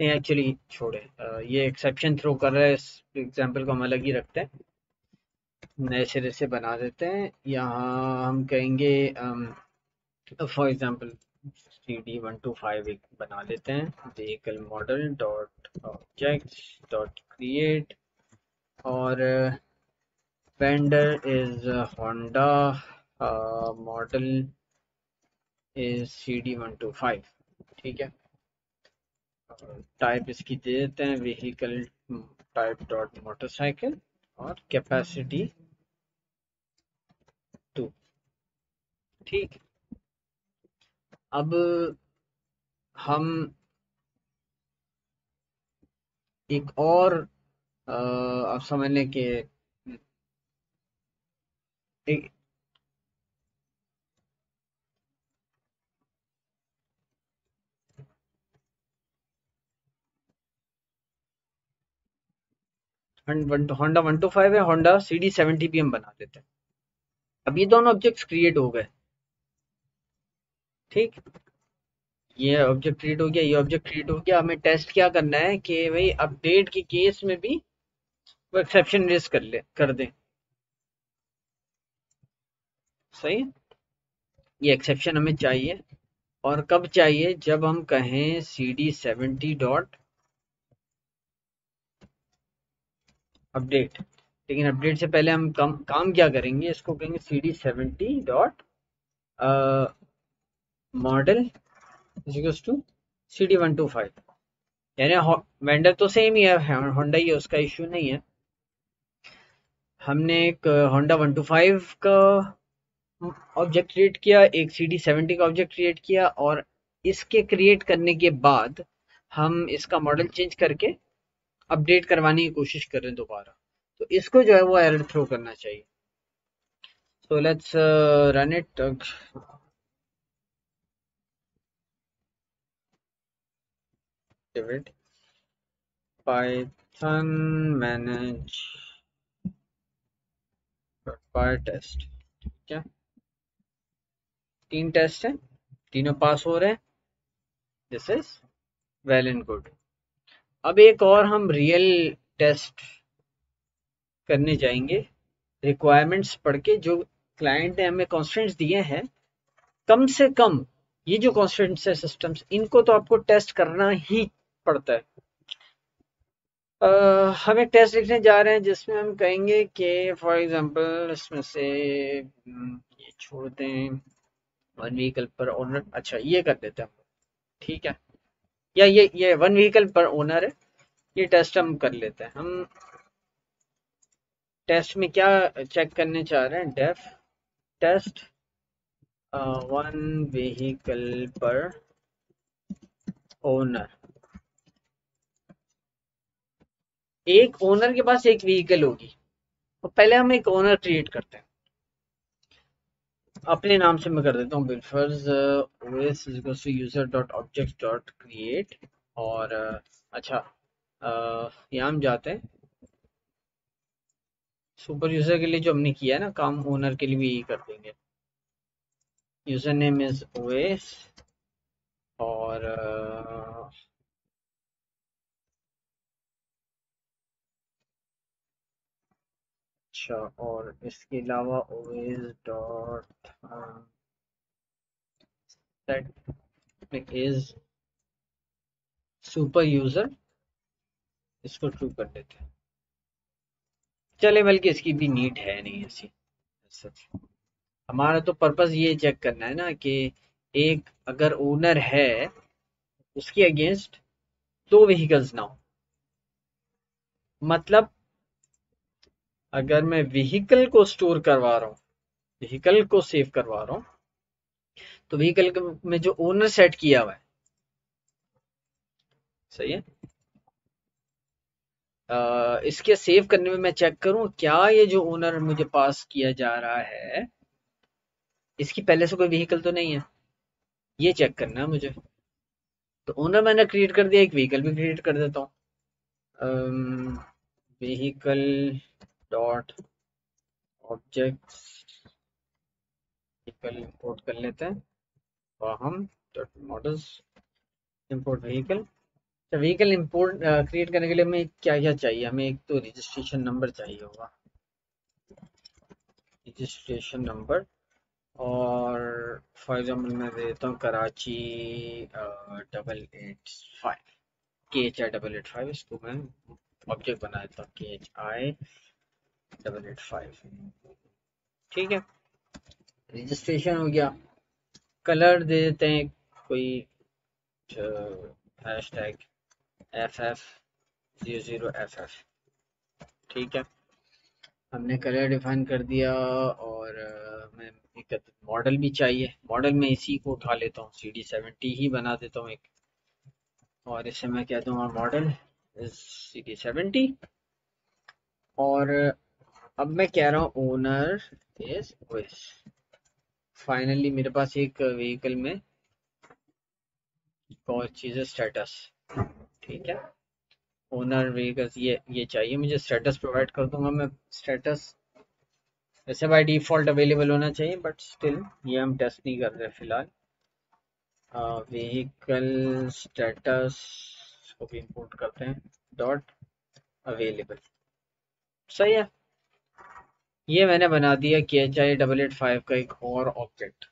नहीं, एक्चुअली छोड़े ये एक्सेप्शन थ्रो कर रहा है, इस एग्जांपल को हम अलग ही रखते हैं, नए सिरे से बना देते हैं। यहाँ हम कहेंगे for example CD one two five एक बना लेते हैं, vehicle model dot object dot create और vendor is Honda model is C D one two five. ठीक है, टाइप इसकी दे देते हैं व्हीकल टाइप डॉट मोटरसाइकिल और कैपेसिटी टू। ठीक, अब हम एक और आप समझ लें कि ठीक, होंडा वन टू फाइव है, Honda C D seventy P M बना देते हैं। अब ये दोनों ऑब्जेक्ट्स क्रिएट हो गए, ठीक, ये ऑब्जेक्ट क्रिएट हो गया, ये ऑब्जेक्ट क्रिएट हो गया। हमें टेस्ट क्या करना है कि भाई अपडेट के केस में भी वो एक्सेप्शन रेज कर ले कर दे, सही, ये एक्सेप्शन हमें चाहिए। और कब चाहिए? जब हम कहें C D seventy dot update, लेकिन अपडेट से पहले हम काम काम क्या करेंगे, इसको कहेंगे C D seventy dot model equals to C D one two five, यानी वेंडर तो सेम ही है, होंडा ही है, उसका इश्यू नहीं है। हमने एक होंडा वन टू फाइव का ऑब्जेक्ट क्रिएट किया, एक सी डी सेवेंटी का ऑब्जेक्ट क्रिएट किया, और इसके क्रिएट करने के बाद हम इसका मॉडल चेंज करके अपडेट करवाने की कोशिश कर रहे हैं दोबारा, तो इसको जो है वो एरर थ्रो करना चाहिए। So let's run it. Python manage पर टेस्ट, ठीक है, तीन टेस्ट हैं, तीनों पास हो रहे हैं, this is well and good. अब एक और हम रियल टेस्ट करने जाएंगे, रिक्वायरमेंट्स पढ़ के जो क्लाइंट ने हमें कॉन्स्टेंट्स दिए हैं, कम से कम ये जो कॉन्स्टेंट्स है सिस्टम्स, इनको तो आपको टेस्ट करना ही पड़ता है। uh, हम एक टेस्ट लिखने जा रहे हैं जिसमें हम कहेंगे कि फॉर एग्जांपल इसमें से ये छोड़ दें, वन व्हीकल पर ओनर, अच्छा ये कर देते हैं, ठीक है, या ये ये वन व्हीकल पर ओनर है, ये टेस्ट हम कर लेते हैं। हम टेस्ट में क्या चेक करने चाह रहे हैं, def test one vehicle per owner, एक ओनर के पास एक व्हीकल होगी, तो पहले हम एक ओनर क्रिएट करते हैं, अपने नाम से मैं कर देता हूँ बिलफर्ज OS equals to user dot object dot create, और अच्छा यहाँ हम जाते हैं, सुपर यूजर के लिए जो हमने किया है ना काम, ओनर के लिए भी यही कर देंगे, यूजर नेम इज ओएस और अच्छा, और इसके अलावा OS dot set is super user, इसको ट्रू कर देते हैं, चले, बल्कि इसकी भी नीड है नहीं ऐसी, सच हमारा तो पर्पस ये चेक करना है ना कि एक अगर ओनर है उसके अगेंस्ट दो व्हीकल्स ना हो, मतलब अगर मैं व्हीकल को स्टोर करवा रहा हूँ, व्हीकल को सेव करवा रहा हूँ, तो व्हीकल में जो ओनर सेट किया हुआ है, सही है, आ, इसके सेव करने में मैं चेक करूँ क्या ये जो ओनर मुझे पास किया जा रहा है इसकी पहले से कोई व्हीकल तो नहीं है, ये चेक करना है मुझे। तो ओनर मैंने क्रिएट कर दिया, एक व्हीकल भी क्रिएट कर देता हूँ, vehicle dot object vehicle import कर लेते हैं, और हम डॉट मॉडल्स इंपोर्ट व्हीकल। तो व्हीकल इंपोर्ट क्रिएट करने के लिए हमें क्या क्या चाहिए, हमें एक तो रजिस्ट्रेशन नंबर चाहिए होगा, रजिस्ट्रेशन नंबर, और फॉर एग्जाम्पल मैं देता हूँ Karachi double eight five K H I double eight five, इसको मैं ऑब्जेक्ट बना देता हूँ K H I double eight five, ठीक है, रजिस्ट्रेशन हो गया। कलर दे देते हैं कोई hash tag F F zero zero F F, ठीक है, हमने कलर डिफाइन कर दिया। और मैं एक मॉडल भी चाहिए, मॉडल में इसी को उठा लेता हूँ, सी डी सेवेंटी ही बना देता हूँ एक, और इससे मैं कहता हूँ मॉडल सी डी सेवेंटी, और अब मैं कह रहा हूँ ओनर इज विश। फाइनली मेरे पास एक व्हीकल में और चीज़ स्टेटस, ठीक है, ओनर व्हीकल ये ये चाहिए मुझे, स्टेटस प्रोवाइड कर दूंगा मैं। स्टेटस वैसे बाय डिफॉल्ट अवेलेबल होना चाहिए बट स्टिल ये हम टेस्ट नहीं कर रहे फिलहाल। व्हीकल स्टेटस को भी इंपोर्ट करते हैं डॉट अवेलेबल, सही है। ये मैंने बना दिया K H I double eight five का एक और ऑब्जेक्ट।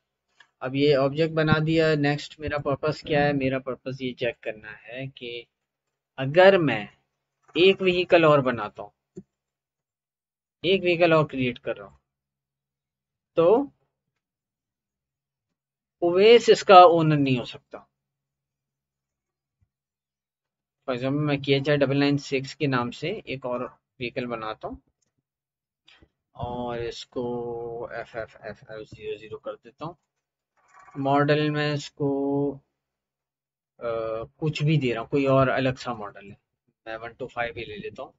अब ये ऑब्जेक्ट बना दिया, नेक्स्ट मेरा पर्पस क्या है? मेरा पर्पस ये चेक करना है कि अगर मैं एक व्हीकल और बनाता हूँ, एक व्हीकल और क्रिएट कर रहा हूँ, तो ओवेस इसका ओनर नहीं हो सकता। फॉर एग्जाम्पल मैं K H I double nine six के नाम से एक और व्हीकल बनाता हूँ और इसको F F F F zero zero कर देता हूँ। मॉडल में इसको आ, कुछ भी दे रहा हूँ, कोई और अलग सा मॉडल है, मैं वन टू फाइव ही ले लेता हूँ।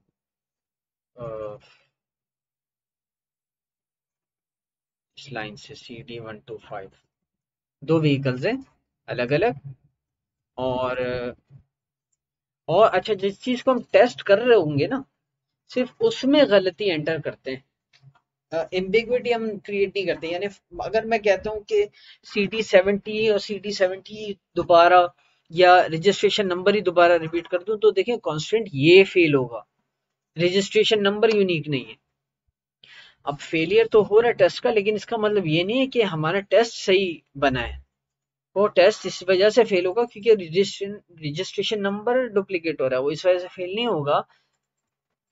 इस लाइन से C D one two five, दो व्हीकल्स हैं अलग अलग। और और अच्छा, जिस चीज़ को हम टेस्ट कर रहे होंगे ना, सिर्फ उसमें गलती एंटर करते हैं, एम्बिग्विटी uh, हम क्रिएट नहीं करते। यानी अगर मैं कहता हूँ कि सी टी सेवेंटी और सी टी सेवेंटी दोबारा या रजिस्ट्रेशन नंबर ही दोबारा रिपीट कर दूँ, तो देखें कॉन्स्टेंट ये फेल होगा, रजिस्ट्रेशन नंबर यूनिक नहीं है। अब फेलियर तो हो रहा है टेस्ट का, लेकिन इसका मतलब ये नहीं है कि हमारा टेस्ट सही बना है। वो टेस्ट इस वजह से फेल होगा क्योंकि रजिस्ट्रेशन नंबर डुप्लीकेट हो रहा है, वो इस वजह से फेल नहीं होगा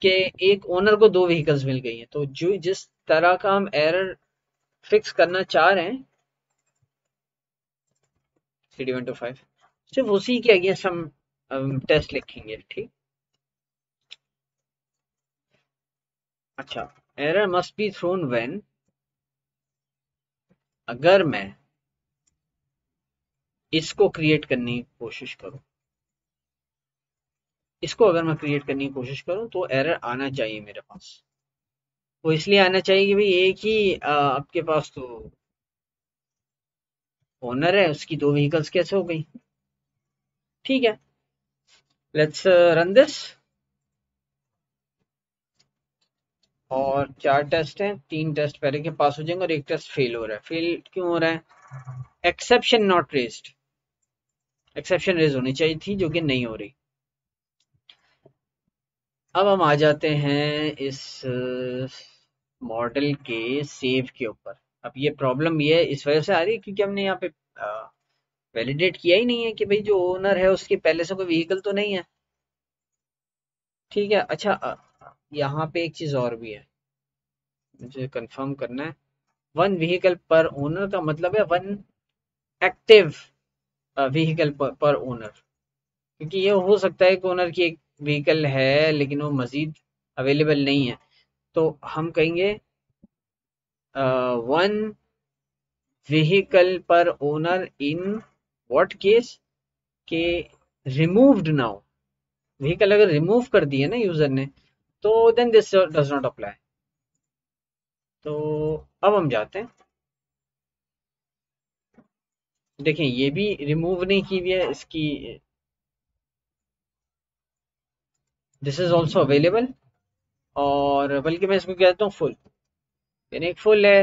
कि एक ओनर को दो व्हीकल्स मिल गई हैं। तो जो जिस तरह का हम एरर फिक्स करना चाह रहे हैं C D one two five, सिर्फ उसी के अगेंस्ट हम टेस्ट लिखेंगे, ठीक। अच्छा, error must be thrown when, अगर मैं इसको क्रिएट करने की कोशिश करूं, इसको अगर मैं क्रिएट करने की कोशिश करूं तो एरर आना चाहिए मेरे पास। वो इसलिए आना चाहिए कि भाई एक ही आ, आपके पास तो ओनर है, उसकी दो व्हीकल्स कैसे हो गई, ठीक है। Let's run this. और चार टेस्ट हैं, तीन टेस्ट पहले के पास हो जाएंगे और एक टेस्ट फेल हो रहा है। फेल क्यों हो रहा है? Exception not raised, exception raise होनी चाहिए थी जो कि नहीं हो रही। अब हम आ जाते हैं इस मॉडल के सेव के ऊपर। अब ये प्रॉब्लम ये इस वजह से आ रही है क्योंकि हमने यहाँ पे वैलिडेट किया ही नहीं है कि भाई जो ओनर है उसके पहले से कोई व्हीकल तो नहीं है, ठीक है। अच्छा, आ, यहाँ पे एक चीज़ और भी है, मुझे कंफर्म करना है। वन व्हीकल पर ओनर का मतलब है one active vehicle per owner, क्योंकि ये हो सकता है कि ओनर की एक व्हीकल है लेकिन वो मजीद अवेलेबल नहीं है, तो हम कहेंगे one vehicle per owner in what case के रिमूव्ड नाउ। व्हीकल अगर रिमूव कर दिए ना यूजर ने, तो then this does not apply. तो अब हम जाते हैं, देखें ये भी रिमूव नहीं की हुई है इसकी, दिस इज ऑल्सो अवेलेबल। और बल्कि मैं इसको कहता हूँ फुल, यानी एक फुल है,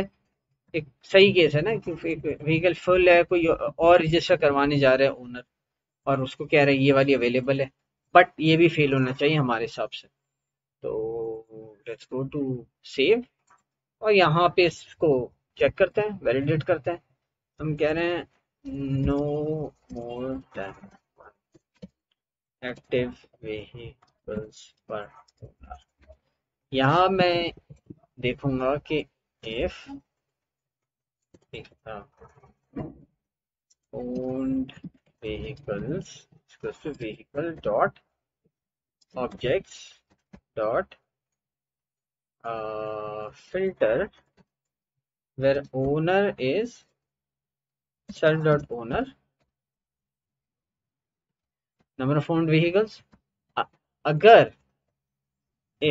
एक सही केस है ना कि एक व्हीकल फुल है, कोई और रजिस्टर करवाने जा रहा है ओनर और उसको कह रहे हैं ये वाली अवेलेबल है, बट ये भी फेल होना चाहिए हमारे हिसाब से। तो लेट्स गो टू सेव और यहाँ पे इसको चेक करते हैं, वैलिडेट करते हैं। हम कह रहे हैं no more than active vehicles per owner. यहाँ मैं देखूंगा कि if owned vehicles equals to vehicle dot objects dot uh, filter where owner is self dot owner number of owned vehicles uh, agar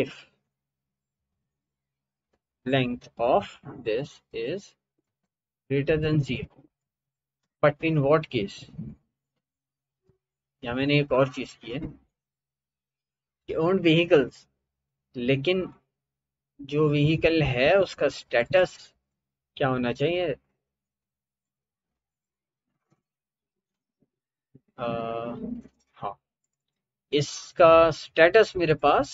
if length of this is greater than zero. But in what case? या मैंने एक और चीज की है कि owned vehicles, लेकिन जो vehicle है उसका status क्या होना चाहिए? Uh, हाँ, इसका स्टेटस मेरे पास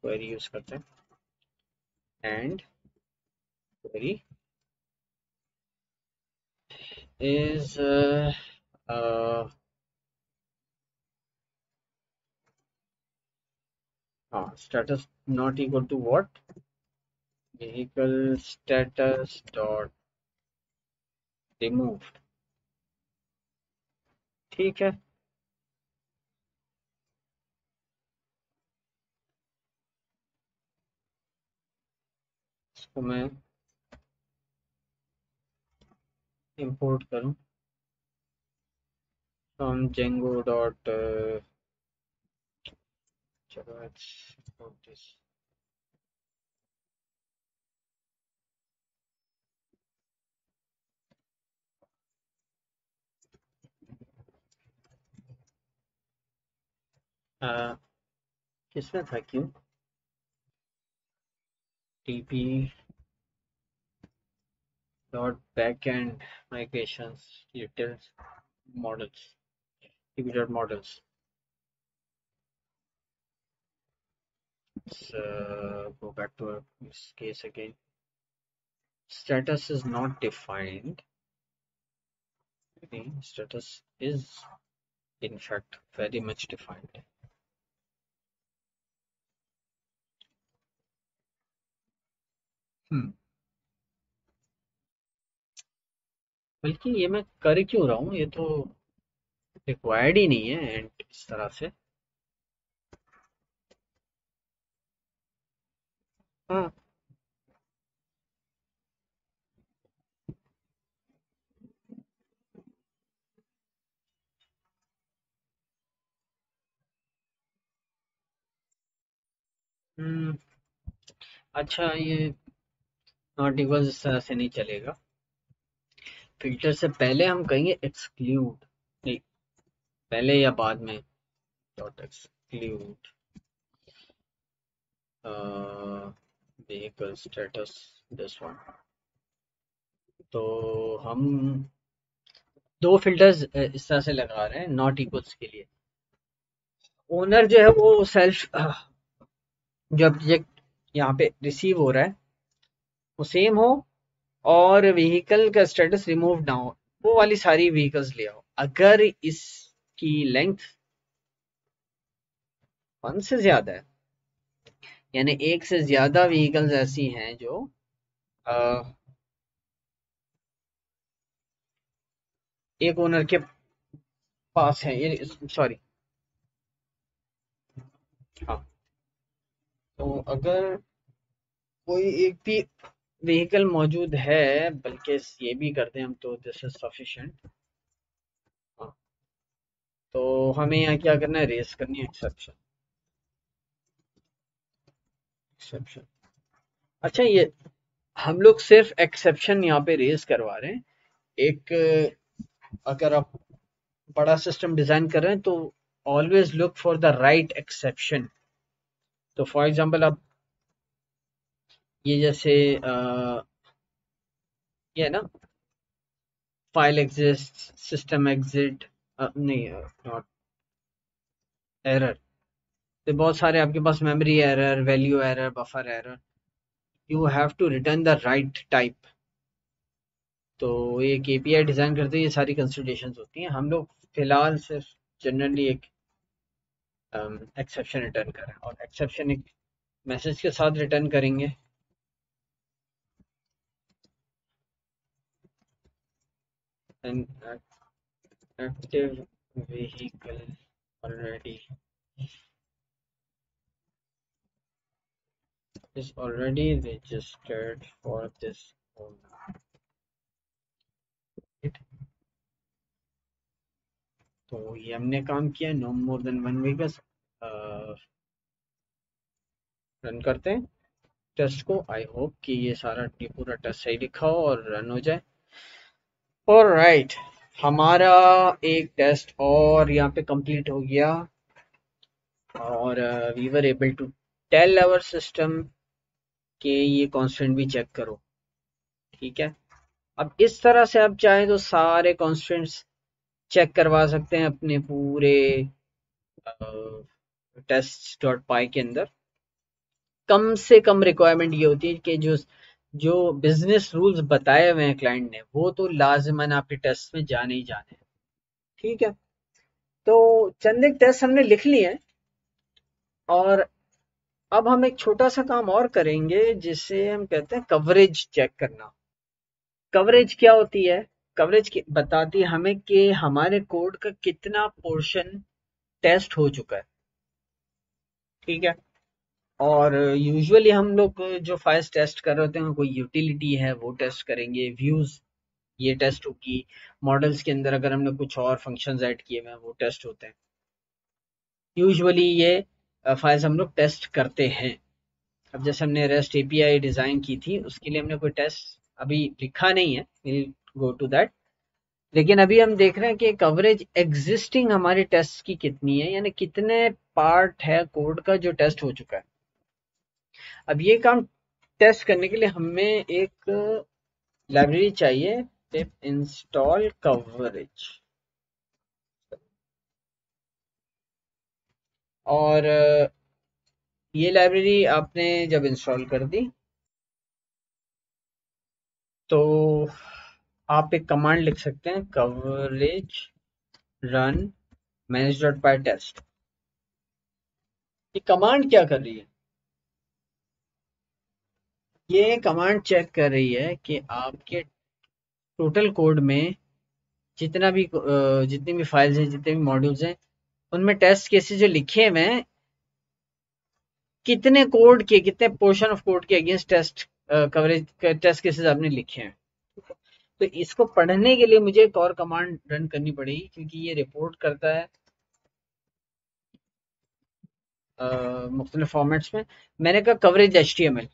क्वेरी यूज करते हैं, एंड क्वेरी इज हाँ status not equal to what vehicle status dot removed. ठीक है, इसको मैं इंपोर्ट करूं फ्रॉम Django डॉट चलो Uh, किसमें था क्यों TP dot back end migration details models TP dot models go back to this case again status is not defined status is in fact very much defined Hmm. बल्कि ये मैं कर क्यों रहा हूँ, ये तो रिक्वायर्ड ही नहीं है एंड इस तरह से हाँ hmm. अच्छा ये नॉट इक्वल इस तरह से नहीं चलेगा, फिल्टर से पहले हम कहेंगे एक्सक्लूड, नहीं पहले या बाद में dot exclude vehicle status this one. तो हम दो फिल्टर्स इस तरह से लगा रहे हैं नॉट इक्वल्स के लिए. ओनर जो है वो सेल्फ जो ऑब्जेक्ट यहाँ पे रिसीव हो रहा है वो सेम हो और व्हीकल का स्टेटस रिमूव ना हो, वो वाली सारी व्हीकल्स ले आओ. अगर इसकी लेंथ वन से ज्यादा है यानी एक से ज्यादा व्हीकल्स ऐसी हैं जो आ, एक ओनर के पास है, ये सॉरी हाँ, तो अगर कोई एक भी व्हीकल मौजूद है, बल्कि ये भी करते हैं हम तो दिस इज सफिशिएंट. तो हमें यहाँ क्या करना है, रेस करनी है एक्सेप्शन एक्सेप्शन अच्छा ये हम लोग सिर्फ एक्सेप्शन यहाँ पे रेस करवा रहे हैं. एक अगर आप बड़ा सिस्टम डिजाइन कर रहे हैं तो always look for the right exception. तो फॉर एग्जांपल आप ये जैसे आ, ये ना फाइल एग्जिस्ट सिस्टम एग्जिट नहीं नॉट एरर, तो बहुत सारे आपके पास memory error value error buffer error, you have to return the right type. तो ये केपीआई डिजाइन करते हैं, ये सारी कंसिडरेशंस होती हैं. हम लोग फिलहाल सिर्फ जनरली एक एक्सेप्शन रिटर्न करें और एक्सेप्शन एक मैसेज के साथ रिटर्न करेंगे. an active vehicle already is already registered for this owner. Right. तो ये हमने काम किया no more than one vehicle run करते हैं टेस्ट को। आई होप कि ये सारा पूरा टेस्ट सही लिखा हो और रन हो जाए। और राइट right, हमारा एक टेस्ट और यहाँ पे कंप्लीट हो गया और we were able to tell our system कि ये कॉन्स्टेंट भी चेक करो। ठीक है, अब इस तरह से आप चाहें तो सारे कॉन्स्टेंट्स चेक करवा सकते हैं अपने पूरे टेस्ट डॉट पाई के अंदर। कम से कम रिक्वायरमेंट ये होती है कि जो जो बिजनेस रूल्स बताए हुए हैं क्लाइंट ने वो तो लाजमन आपके टेस्ट में जाने ही जाने हैं। ठीक है, तो चंद एक टेस्ट हमने लिख लिए हैं और अब हम एक छोटा सा काम और करेंगे जिसे हम कहते हैं कवरेज चेक करना। कवरेज क्या होती है? कवरेज बताती है हमें कि हमारे कोड का कितना पोर्शन टेस्ट हो चुका है। ठीक है, और यूजुअली हम लोग जो फाइल्स टेस्ट कर रहे होते हैं कोई यूटिलिटी है वो टेस्ट करेंगे, व्यूज ये टेस्ट होगी, मॉडल्स के अंदर अगर हमने कुछ और फंक्शंस ऐड किए हुए हैं वो टेस्ट होते हैं। यूजुअली ये फाइल्स हम लोग टेस्ट करते हैं। अब जैसे हमने रेस्ट एपीआई डिज़ाइन की थी उसके लिए हमने कोई टेस्ट अभी लिखा नहीं है, विल गो टू दैट, लेकिन अभी हम देख रहे हैं कि कवरेज एग्जिस्टिंग हमारे टेस्ट की कितनी है, यानी कितने पार्ट है कोड का जो टेस्ट हो चुका है। अब ये काम टेस्ट करने के लिए हमें एक लाइब्रेरी चाहिए, पिप इंस्टॉल कवरेज, और ये लाइब्रेरी आपने जब इंस्टॉल कर दी तो आप एक कमांड लिख सकते हैं coverage run manage dot py test. ये कमांड क्या कर रही है? ये कमांड चेक कर रही है कि आपके टोटल कोड में जितना भी जितनी भी फाइल्स हैं जितने भी मॉड्यूल्स हैं उनमें टेस्ट केसेस जो लिखे हुए हैं कितने कोड के कितने पोर्शन ऑफ कोड के against test coverage test cases आपने लिखे हैं। तो इसको पढ़ने के लिए मुझे एक और कमांड रन करनी पड़ेगी क्योंकि ये रिपोर्ट करता है मुख्तलिफ फॉर्मेट्स में। मैंने कहा कवरेज एचटीएमएल,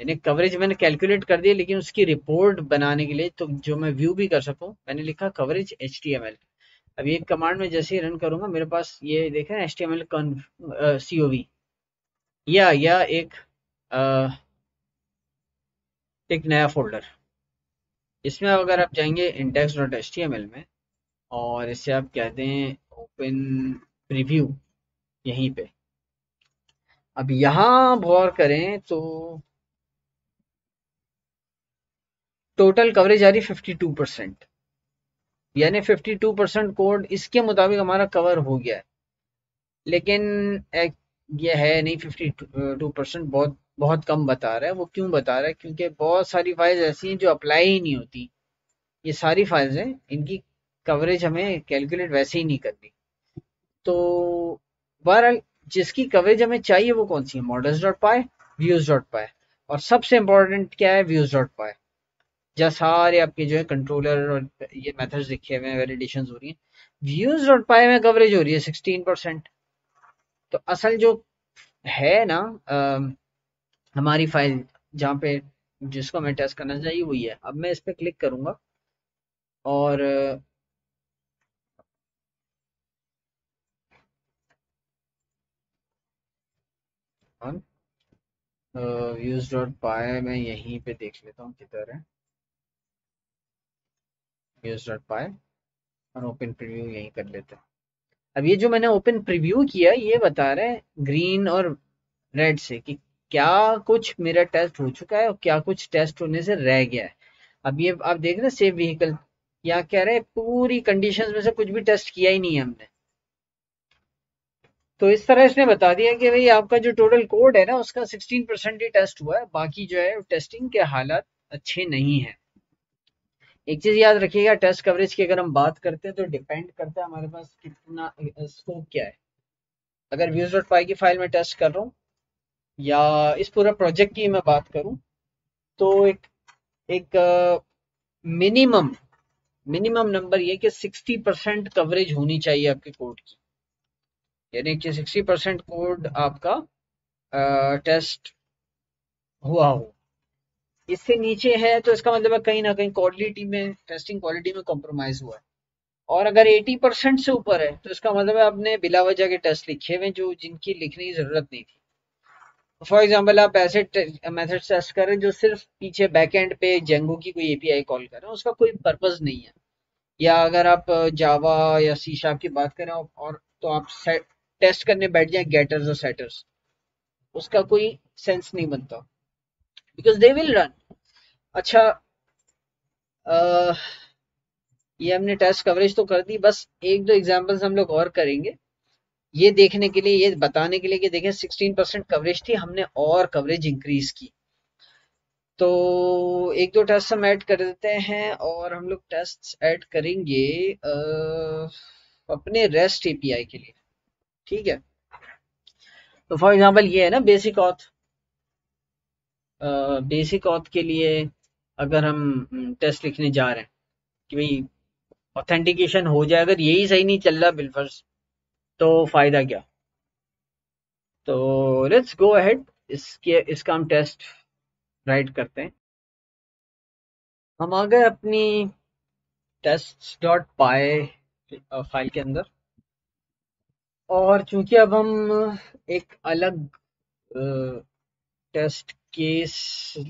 यानी कवरेज मैंने कैलकुलेट कर दिया लेकिन उसकी रिपोर्ट बनाने के लिए तो जो मैं व्यू भी कर सकूं मैंने लिखा कवरेज एचटीएमएल। अब ये कमांड में जैसे ही रन करूंगा मेरे पास ये देखें एचटीएमएल सीओवी या या एक आ, एक नया फोल्डर। इसमें अगर आप जाएंगे इंडेक्स डॉट एचटीएमएल में और इससे आप कहते हैं ओपन प्रीव्यू यहीं पे। अब यहाँ गौर करें तो टोटल कवरेज आ रही फिफ्टी टू परसेंट, यानी फिफ्टी टू परसेंट कोड इसके मुताबिक हमारा कवर हो गया है। लेकिन एक ये है नहीं, फिफ्टी टू परसेंट बहुत बहुत कम बता रहा है। वो क्यों बता रहा है? क्योंकि बहुत सारी फाइल्स ऐसी हैं जो अप्लाई ही नहीं होती। ये सारी फाइल्स हैं, इनकी कवरेज हमें कैलकुलेट वैसे ही नहीं करनी। तो बहरहाल जिसकी कवरेज हमें चाहिए वो कौन सी है? Models dot py, views dot py, और सबसे इम्पोर्टेंट क्या है? व्यूज डॉट पाई, जहाँ सारे आपके जो है कंट्रोलर और ये मेथड्स लिखे हुए हैं, वैलिडेशंस हो रही हैं। व्यूज डॉट पाई में कवरेज हो रही है सिक्सटीन परसेंट। तो असल जो है ना आ, हमारी फाइल जहाँ पे जिसको हमें टेस्ट करना चाहिए वही है। अब मैं इस पर क्लिक करूँगा और व्यूज डॉट पाई में यहीं पे देख लेता हूँ किधर है व्यूज डॉट पाई, और ओपन प्रीव्यू यहीं कर लेते हैं। अब ये जो मैंने ओपन प्रीव्यू किया ये बता रहा है ग्रीन और रेड से कि क्या कुछ मेरा टेस्ट हो चुका है और क्या कुछ टेस्ट होने से रह गया है। अब ये आप देख रहे हैं सेव व्हीकल, यहाँ कह रहे हैं पूरी कंडीशंस में से कुछ भी टेस्ट किया ही नहीं है हमने। तो इस तरह इसने बता दिया कि भाई आपका जो टोटल कोड है ना उसका सिक्सटीन परसेंट ही टेस्ट हुआ है, बाकी जो है टेस्टिंग के हालात अच्छे नहीं है। एक चीज याद रखिएगा, टेस्ट कवरेज की अगर हम बात करते हैं तो डिपेंड करता है हमारे पास कितना स्कोप क्या है। अगर व्यूज डॉट पाई की फाइल में टेस्ट कर रहा हूँ या इस पूरा प्रोजेक्ट की मैं बात करूँ तो एक एक मिनिमम मिनिमम नंबर ये कि सिक्सटी परसेंट कवरेज होनी चाहिए आपके कोड की, यानी कि सिक्सटी परसेंट कोड आपका टेस्ट हुआ हो। इससे नीचे है तो इसका मतलब है कहीं ना कहीं क्वालिटी में, टेस्टिंग क्वालिटी में कॉम्प्रोमाइज हुआ है। और अगर अस्सी परसेंट से ऊपर है तो इसका मतलब है आपने बिला वजह के टेस्ट लिखे हुए जो जिनकी लिखने की जरूरत नहीं थी। फॉर एग्जांपल आप ऐसे मेथड टेस्ट करें जो सिर्फ पीछे बैकएंड पे जेंगो की कोई एपीआई कॉल कर रहे हैं, उसका कोई पर्पस नहीं है। या अगर आप जावा या सी शार्प की बात करें और तो आप टेस्ट करने बैठ जाए गेटर्स और सेटर्स, उसका कोई सेंस नहीं बनता बिकॉज दे विल रन। अच्छा आ, ये हमने टेस्ट कवरेज तो कर दी, बस एक दो एग्जांपल्स हम लोग और करेंगे ये देखने के लिए, ये बताने के लिए कि देखें सोलह परसेंट कवरेज थी, हमने और कवरेज इंक्रीज की। तो एक दो टेस्ट हम ऐड कर देते हैं और हम लोग टेस्ट ऐड करेंगे आ, अपने रेस्ट एपीआई के लिए, ठीक है। तो फॉर एग्जांपल ये है ना बेसिक ऑथ, बेसिक ऑथ के लिए अगर हम टेस्ट लिखने जा रहे हैं कि भाई ऑथेंटिकेशन हो जाए, अगर यही सही नहीं चल रहा बिलफर्स तो फायदा क्या। तो लेट्स गो अहेड, इसके इसका हम टेस्ट राइट करते हैं। हम आ गए अपनी टेस्ट डॉट पाई फाइल के अंदर और चूंकि अब हम एक अलग टेस्ट केस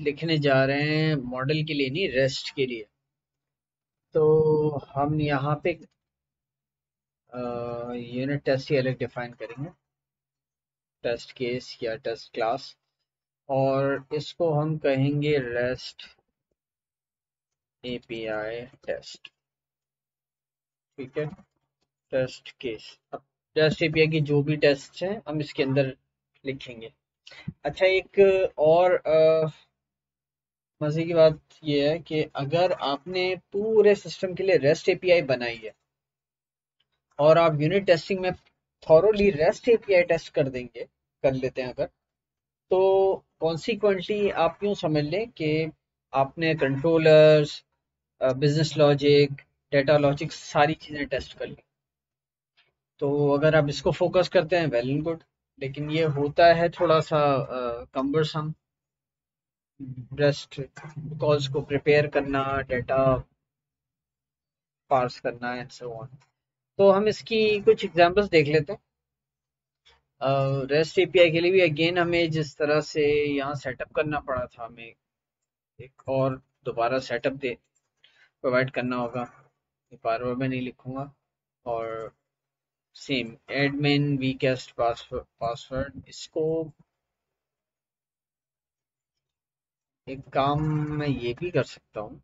लिखने जा रहे हैं मॉडल के लिए नहीं, रेस्ट के लिए, तो हम यहाँ पे यूनिट टेस्ट ही अलग डिफाइन करेंगे, टेस्ट केस या टेस्ट क्लास, और इसको हम कहेंगे रेस्ट एपीआई टेस्ट, ठीक है। टेस्ट केस, अब टेस्ट एपीआई की जो भी टेस्ट हैं हम इसके अंदर लिखेंगे। अच्छा, एक और मजे की बात यह है कि अगर आपने पूरे सिस्टम के लिए रेस्ट एपीआई बनाई है और आप यूनिट टेस्टिंग में थॉरोली रेस्ट एपीआई टेस्ट कर देंगे कर लेते हैं अगर, तो कॉन्सिक्वेंटली आप यूँ समझ लें कि आपने controllers, business logic, data logic सारी चीज़ें टेस्ट कर ली। तो अगर आप इसको फोकस करते हैं वेल एंड गुड, लेकिन ये होता है थोड़ा सा कम्बरसम, रेस्ट कॉल्स को प्रिपेयर करना, डेटा पार्स करना एंड सो ऑन। तो हम इसकी कुछ एग्जांपल्स देख लेते हैं। रेस्ट एपीआई के लिए भी अगेन हमें जिस तरह से यहाँ सेटअप करना पड़ा था, हमें एक और दोबारा सेटअप दे प्रोवाइड करना होगा, बार बार मैं नहीं लिखूँगा। और same admin weakest password password इसको एक काम मैं ये भी कर सकता हूँ,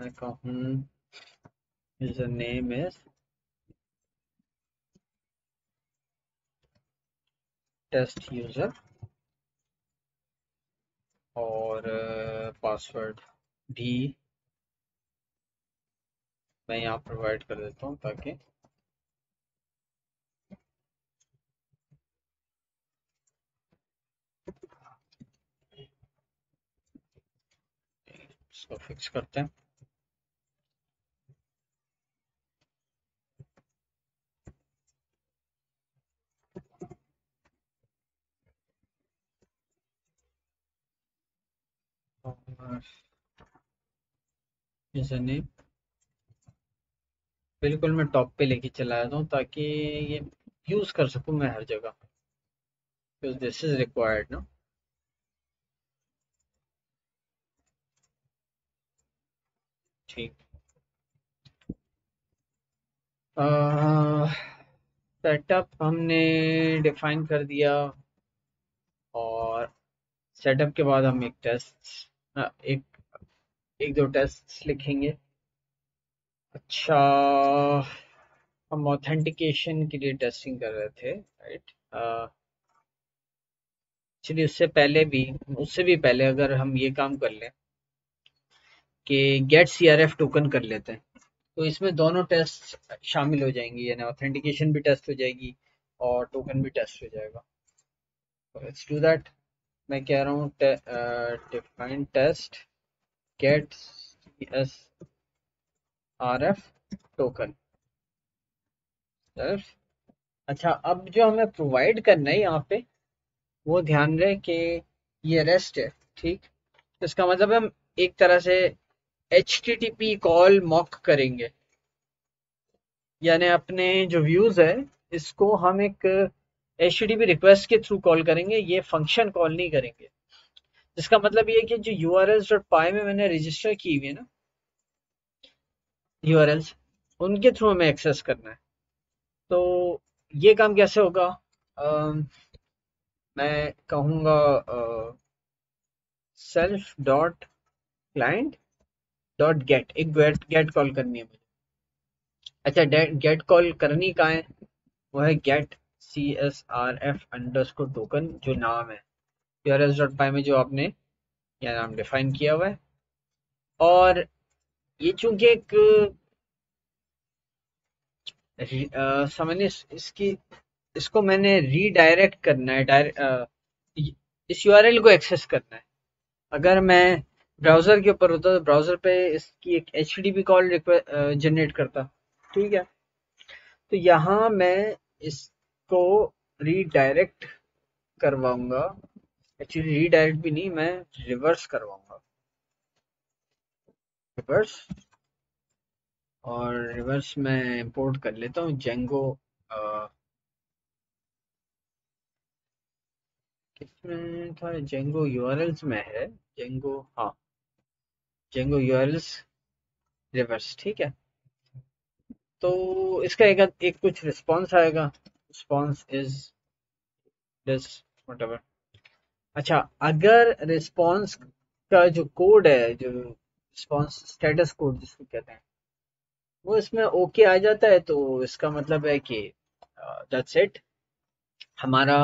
मैं कहूँ user name is test user और पासवर्ड भी मैं यहाँ प्रोवाइड कर देता हूँ ताकि इसको फिक्स करते हैं। जैसे नहीं बिल्कुल मैं टॉप पे लेके चला जाता हूँ ताकि ये यूज कर सकूँ मैं हर जगह, बिकॉज दिस इज रिक्वायर्ड ना। ठीक, सेटअप uh, हमने डिफाइन कर दिया और सेटअप के बाद हम एक टेस्ट एक एक दो टेस्ट लिखेंगे। अच्छा, हम ऑथेंटिकेशन के लिए टेस्टिंग कर रहे थे राइट, एक्चुअली उससे पहले भी उससे भी पहले अगर हम ये काम कर लें कि गेट सीआरएफ टोकन कर लेते हैं तो इसमें दोनों टेस्ट शामिल हो जाएंगी, यानी ऑथेंटिकेशन भी टेस्ट हो जाएगी और टोकन भी टेस्ट हो जाएगा। Let's do that. मैं कह रहा हूँ define test get CSRF token. अच्छा, अब जो हमें प्रोवाइड करना है यहाँ पे वो ध्यान रहे कि ये रेस्ट है, ठीक। इसका मतलब हम एक तरह से H T T P call mock करेंगे, यानी अपने जो व्यूज है इसको हम एक H T T P request के थ्रू कॉल करेंगे, ये फंक्शन कॉल नहीं करेंगे। जिसका मतलब ये है कि जो U R Ls dot py में मैंने रजिस्टर की हुई है ना यू आर एल्स, उनके थ्रू हमें एक्सेस करना है। तो ये काम कैसे होगा, आ, मैं कहूँगा self dot client dot get, एक गेट गेट कॉल करनी है मुझे। अच्छा, गेट कॉल करनी कहाँ है, वो है get C S R F underscore token, जो नाम है यूआरएल्स डॉट पाई में जो आपने यह नाम डिफाइन किया हुआ है। और ये चूंकि एक Uh, समझने इसकी इसको मैंने रीडायरेक्ट करना है, डायरेक्ट इस यूआरएल को एक्सेस करना है। अगर मैं ब्राउजर के ऊपर होता तो ब्राउजर पे इसकी एक एचटीटीपी कॉल जनरेट करता, ठीक है। तो यहाँ मैं इसको रीडायरेक्ट करवाऊंगा, एक्चुअली रीडायरेक्ट भी नहीं, मैं रिवर्स करवाऊंगा, रिवर्स। और रिवर्स में इंपोर्ट कर लेता हूँ जेंगो, किसमें था, जेंगो यूआरएल्स में है, जेंगो, हाँ जेंगो यूआरएल्स रिवर्स, ठीक है। तो इसका एक एक कुछ रिस्पॉन्स आएगा, रिस्पॉन्स इज दिस व्हाटएवर। अच्छा, अगर रिस्पॉन्स का जो कोड है, जो रिस्पॉन्स स्टेटस कोड जिसको कहते हैं, वो इसमें ओके आ जाता है, तो इसका मतलब है कि दैट्स इट, हमारा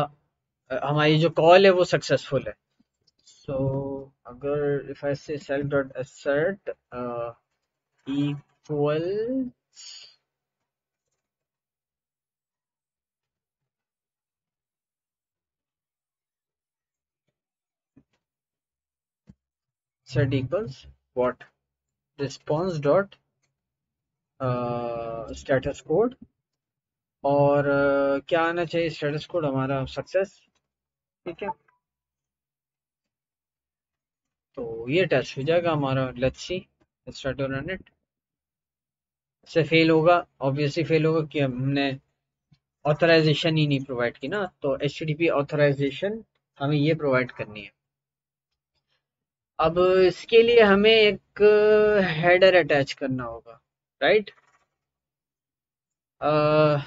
हमारी जो कॉल है वो सक्सेसफुल है। सो so, अगर if I say self dot assert equal set equals what response dot status uh, code, और uh, क्या आना चाहिए, स्टेटस कोड हमारा सक्सेस, ठीक है। तो ये टेस्ट हो जाएगा हमारा, लेट्स सी स्टार्ट और रन इट। इससे फेल होगा, ऑब्वियसली फेल होगा कि हमने ऑथराइजेशन ही नहीं प्रोवाइड की ना, तो एचटीटीपी ऑथराइजेशन हमें ये प्रोवाइड करनी है। अब इसके लिए हमें एक हेडर अटैच करना होगा, राइट। right? uh,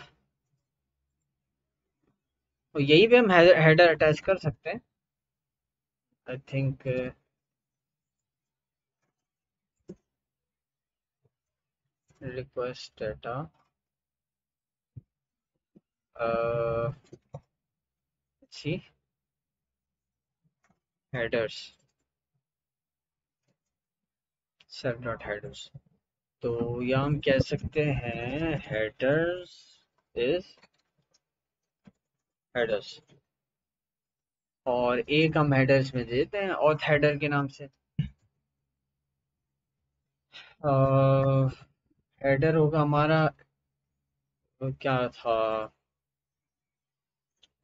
यही भी हम हेडर अटैच कर सकते हैं, I think request data see headers self dot headers. तो या हम कह सकते हैं हेडर्स इज हेडर्स, और एक हम हेडर्स में देते हैं ऑथ हेडर के नाम से। हेडर होगा हमारा, क्या था,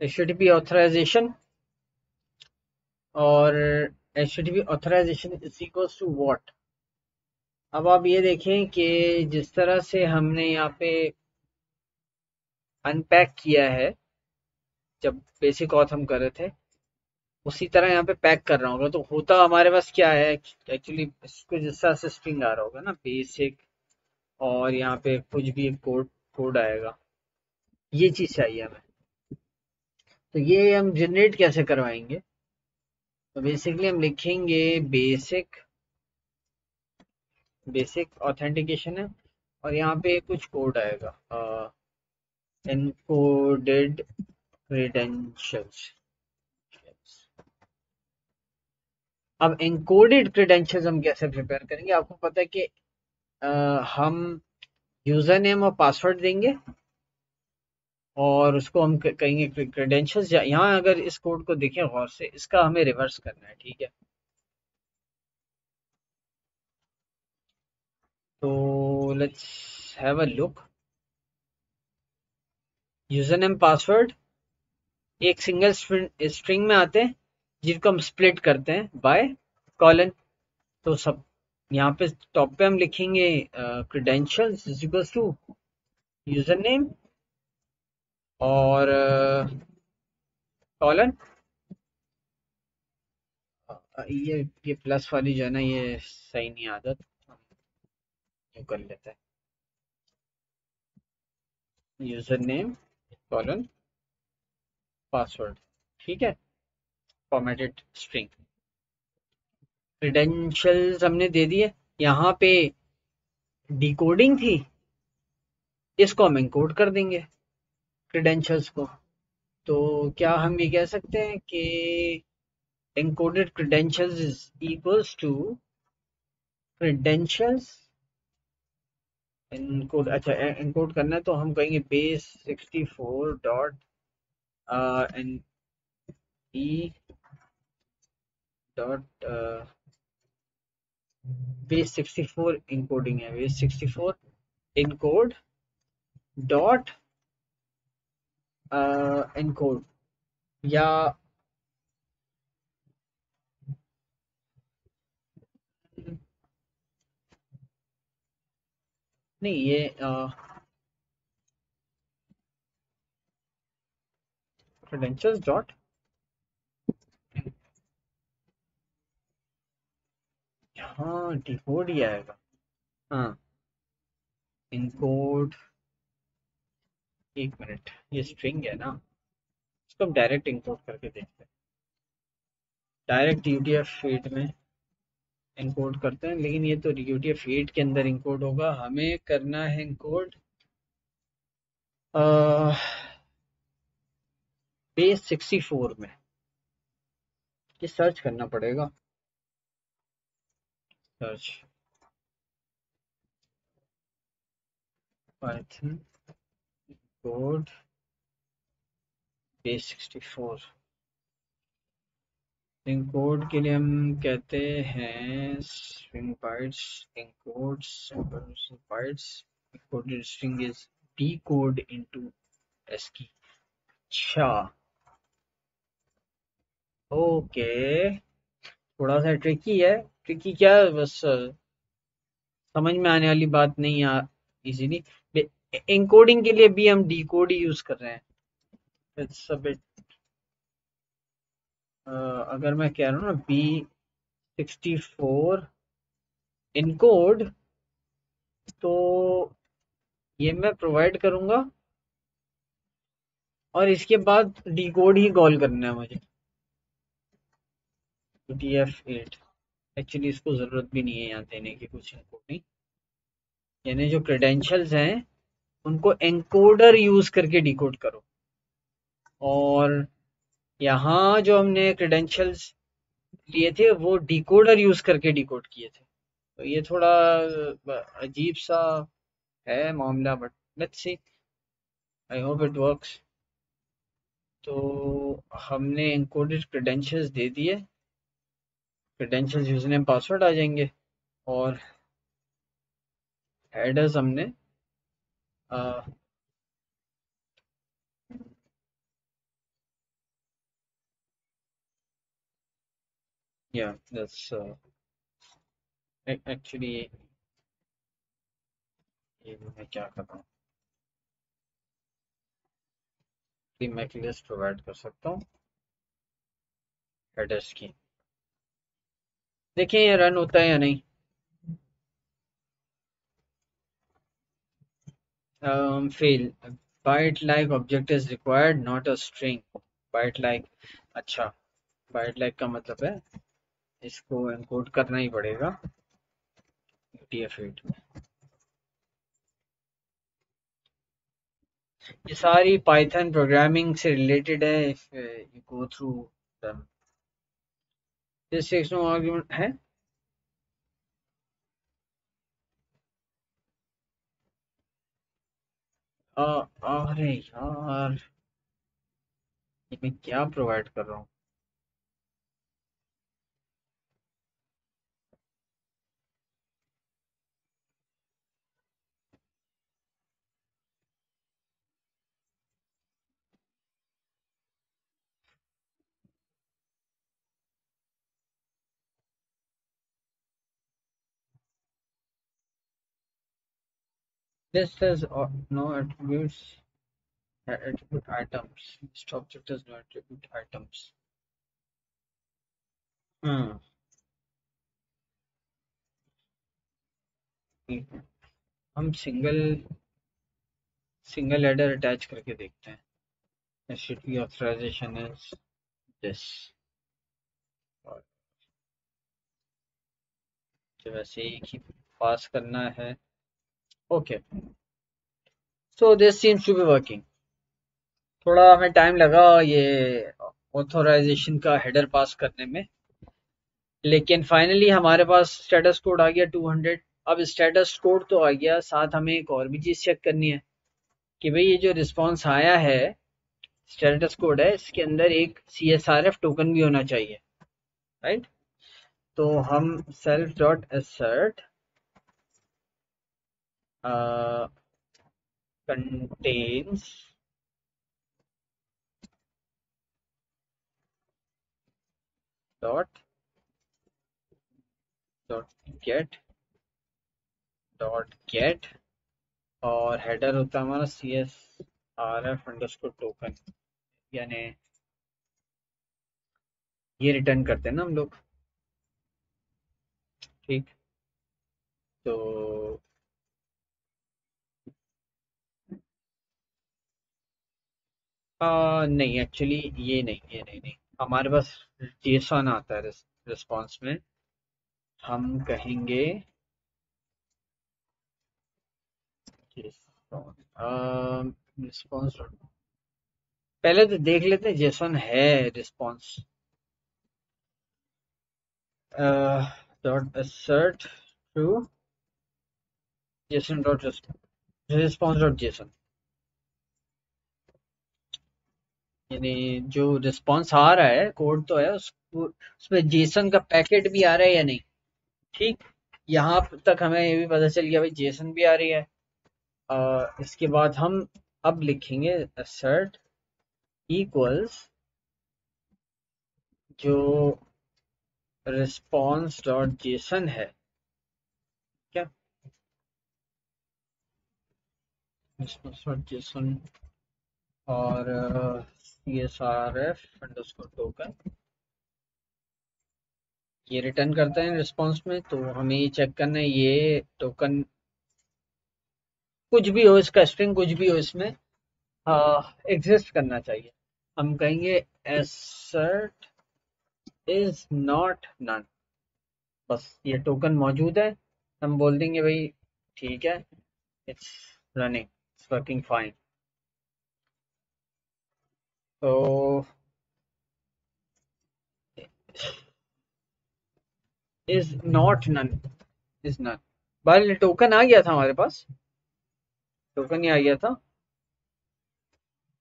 एचटीटीपी ऑथराइजेशन, और HTTP authorization is equals to what. अब आप ये देखें कि जिस तरह से हमने यहाँ पे अनपैक किया है जब बेसिक ऑथ हम कर रहे थे, उसी तरह यहाँ पे पैक कर रहा होगा। तो होता हमारे पास क्या है एक्चुअली, इसको जिस तरह से स्ट्रिंग आ रहा होगा ना बेसिक, और यहाँ पे कुछ भी कोड कोड आएगा, ये चीज चाहिए हमें। तो ये हम जनरेट कैसे करवाएंगे, तो बेसिकली हम लिखेंगे बेसिक, बेसिक ऑथेंटिकेशन है, और यहाँ पे कुछ कोड आएगा, एनकोडेड क्रेडेंशियल्स। अब एनकोडेड क्रेडेंशियल्स हम कैसे प्रिपेयर करेंगे, आपको पता है कि uh, हम यूजर नेम और पासवर्ड देंगे और उसको हम कहेंगे क्रेडेंशियल्स। यहाँ अगर इस कोड को देखें गौर से, इसका हमें रिवर्स करना है, ठीक है। तो let's have a look, user name password एक सिंगल स्ट्रिंग में आते हैं जिनको हम स्प्लिट करते हैं बाय कॉलन। तो सब यहाँ पे टॉप पे हम लिखेंगे credentials is equal to user name और कॉलन, ये ये प्लस वाली जो है ना ये सही नहीं, आदत जो कर लेते हैं यूजर नेम कॉलन पासवर्ड, ठीक है, फॉर्मेटेड स्ट्रिंग। क्रेडेंशियल्स हमने दे दिए, यहाँ पे डिकोडिंग थी, इसको हम एनकोड कर देंगे क्रेडेंशियल्स को। तो क्या हम ये कह सकते हैं कि encoded credentials is equals to credentials encode, अच्छा एनकोड करना है तो हम कहेंगे base sixty four dot N E dot base sixty four encoding है, base sixty four encode dot encode, या नहीं ये क्रेडेंशियल्स डॉट हाँ डिकोड ही आएगा, हाँ इनकोड, एक मिनट ये स्ट्रिंग है ना इसको हम डायरेक्ट इनकोड करके देखते हैं, direct U T F eight में इनकोड करते हैं, लेकिन ये तो यू टी एफ एट के अंदर इनकोड होगा, हमें करना है इनकोड बेस सिक्सटी फोर में, ये सर्च करना पड़ेगा, search Python code base sixty four. Encode के लिए हम कहते हैं string bytes encodes bytes encoded string is decode into ASCII. अच्छा ओके, थोड़ा सा ट्रिकी है, ट्रिकी क्या है बस समझ में आने वाली बात नहीं है इजीली। इनकोडिंग के लिए भी हम डिकोड ही यूज कर रहे हैं, इट्स अ बिट Uh, अगर मैं कह रहा हूँ ना बी सिक्सटी फोर इनकोड तो ये मैं प्रोवाइड करूँगा और इसके बाद डिकोड ही कॉल करना है मुझे U T F eight. Actually इसको ज़रूरत भी नहीं है यहाँ देने की कुछ इनकोडिंग, यानी जो क्रेडेंशियल्स हैं उनको एनकोडर यूज़ करके डिकोड करो, और यहाँ जो हमने क्रेडेंशियल्स लिए थे वो डिकोडर यूज करके डिकोड किए थे। तो ये थोड़ा अजीब सा है मामला, but let's see, I hope it works. तो हमने एनकोडेड क्रेडेंशियल्स दे दिए, क्रेडेंशियल्स यूजरनेम पासवर्ड आ जाएंगे, और हेडर्स हमने आ, yeah that's uh, actually ये मैं क्या कर रहा हूँ, मैं लिस्ट प्रोवाइड कर सकता हूँ हेडर्स की, देखें ये रन होता है या नहीं। um, fail byte like object is required not a string byte like, अच्छा byte like का मतलब है इसको एनकोड करना ही पड़ेगा यू टी एफ एट में। ये सारी पाइथन प्रोग्रामिंग से रिलेटेड है, if you go through them this section argument है, अरे यार ये मैं क्या प्रोवाइड कर रहा हूँ, This has no attributes, attribute items. This object has no attribute items. Hmm. हम सिंगल सिंगल हेडर अटैच करके देखते हैं. HTTP authorization is this. तो वैसे एक ही पास करना है. Okay, so this seems to be working. थोड़ा हमें टाइम लगा ये ऑथराइजेशन का हेडर पास करने में, लेकिन फाइनली हमारे पास स्टेटस कोड आ गया टू हंड्रेड. अब स्टेटस कोड तो आ गया, साथ हमें एक और भी चीज़ चेक करनी है कि भाई ये जो रिस्पॉन्स आया है स्टेटस कोड है, इसके अंदर एक C S R F token भी होना चाहिए, राइट. तो हम self dot assert contains dot dot get dot get और हेडर होता है हमारा C S R F underscore token, यानी ये रिटर्न करते हैं ना हम लोग, ठीक. तो आ, नहीं एक्चुअली ये नहीं ये नहीं नहीं हमारे पास जेसन आता है रिस्पॉन्स में. हम कहेंगे रिस्पॉन्स, पहले तो देख लेते हैं जेसन है response. Dot assert to json dot response dot json, यानी जो रिस्पॉन्स आ रहा है कोड तो है, उसको उसमें जेसन का पैकेट भी आ रहा है या नहीं, ठीक. यहाँ तक हमें ये भी पता चल गया भाई जेसन भी आ रही है. आ, इसके बाद हम अब लिखेंगे assert equals जो रिस्पॉन्स डॉट जेसन है, क्या रिस्पॉन्स डॉट जेसन और C S R F underscore token ये रिटर्न करता है रिस्पॉन्स में. तो हमें ये चेक करना है ये टोकन कुछ भी हो, इसका स्ट्रिंग कुछ भी हो, इसमें एग्जिस्ट करना चाहिए. हम कहेंगे एसर्ट Is not none. बस ये टोकन मौजूद है, हम बोल देंगे भाई ठीक है, it's running, it's working fine. तो is not none, is none. बाल टोकन आ गया था हमारे पास, टोकन ही आ गया था,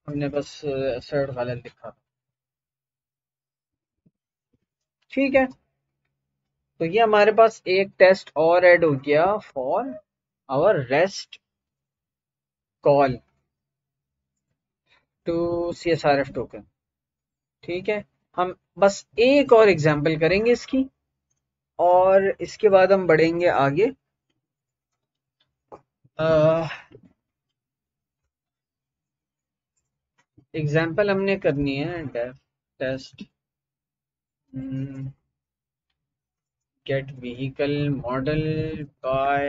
हमने बस सर्ट गलत लिखा, ठीक है. तो ये हमारे पास एक टेस्ट और ऐड हो गया for our rest call to C S R F token, ठीक है. हम बस एक और एग्जाम्पल करेंगे इसकी और इसके बाद हम बढ़ेंगे आगे. एग्जाम्पल हमने करनी है def test get vehicle model by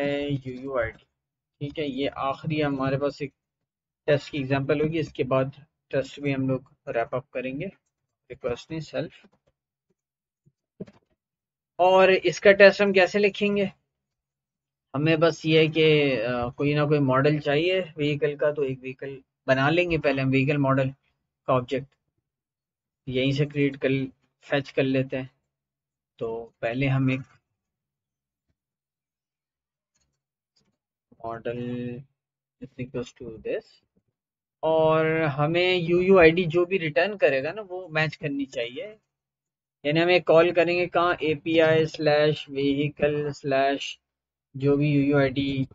U U I D, ठीक है. ये आखिरी हमारे पास एक टेस्ट की एग्जांपल होगी, इसके बाद टेस्ट भी हम लोग रैप अप करेंगे, रिक्वेस्ट नहीं सेल्फ. और इसका टेस्ट हम कैसे लिखेंगे, हमें बस ये है कि कोई ना कोई मॉडल चाहिए व्हीकल का, तो एक व्हीकल बना लेंगे पहले हम, व्हीकल मॉडल का ऑब्जेक्ट यहीं से क्रिएट कर फैच कर लेते हैं. तो पहले हम एक model is equals to this और हमें यू यू आई डी जो भी रिटर्न करेगा ना वो मैच करनी चाहिए, यानी हमें कॉल करेंगे कहाँ A P I slash vehicle slash जो भी यू यू आई डी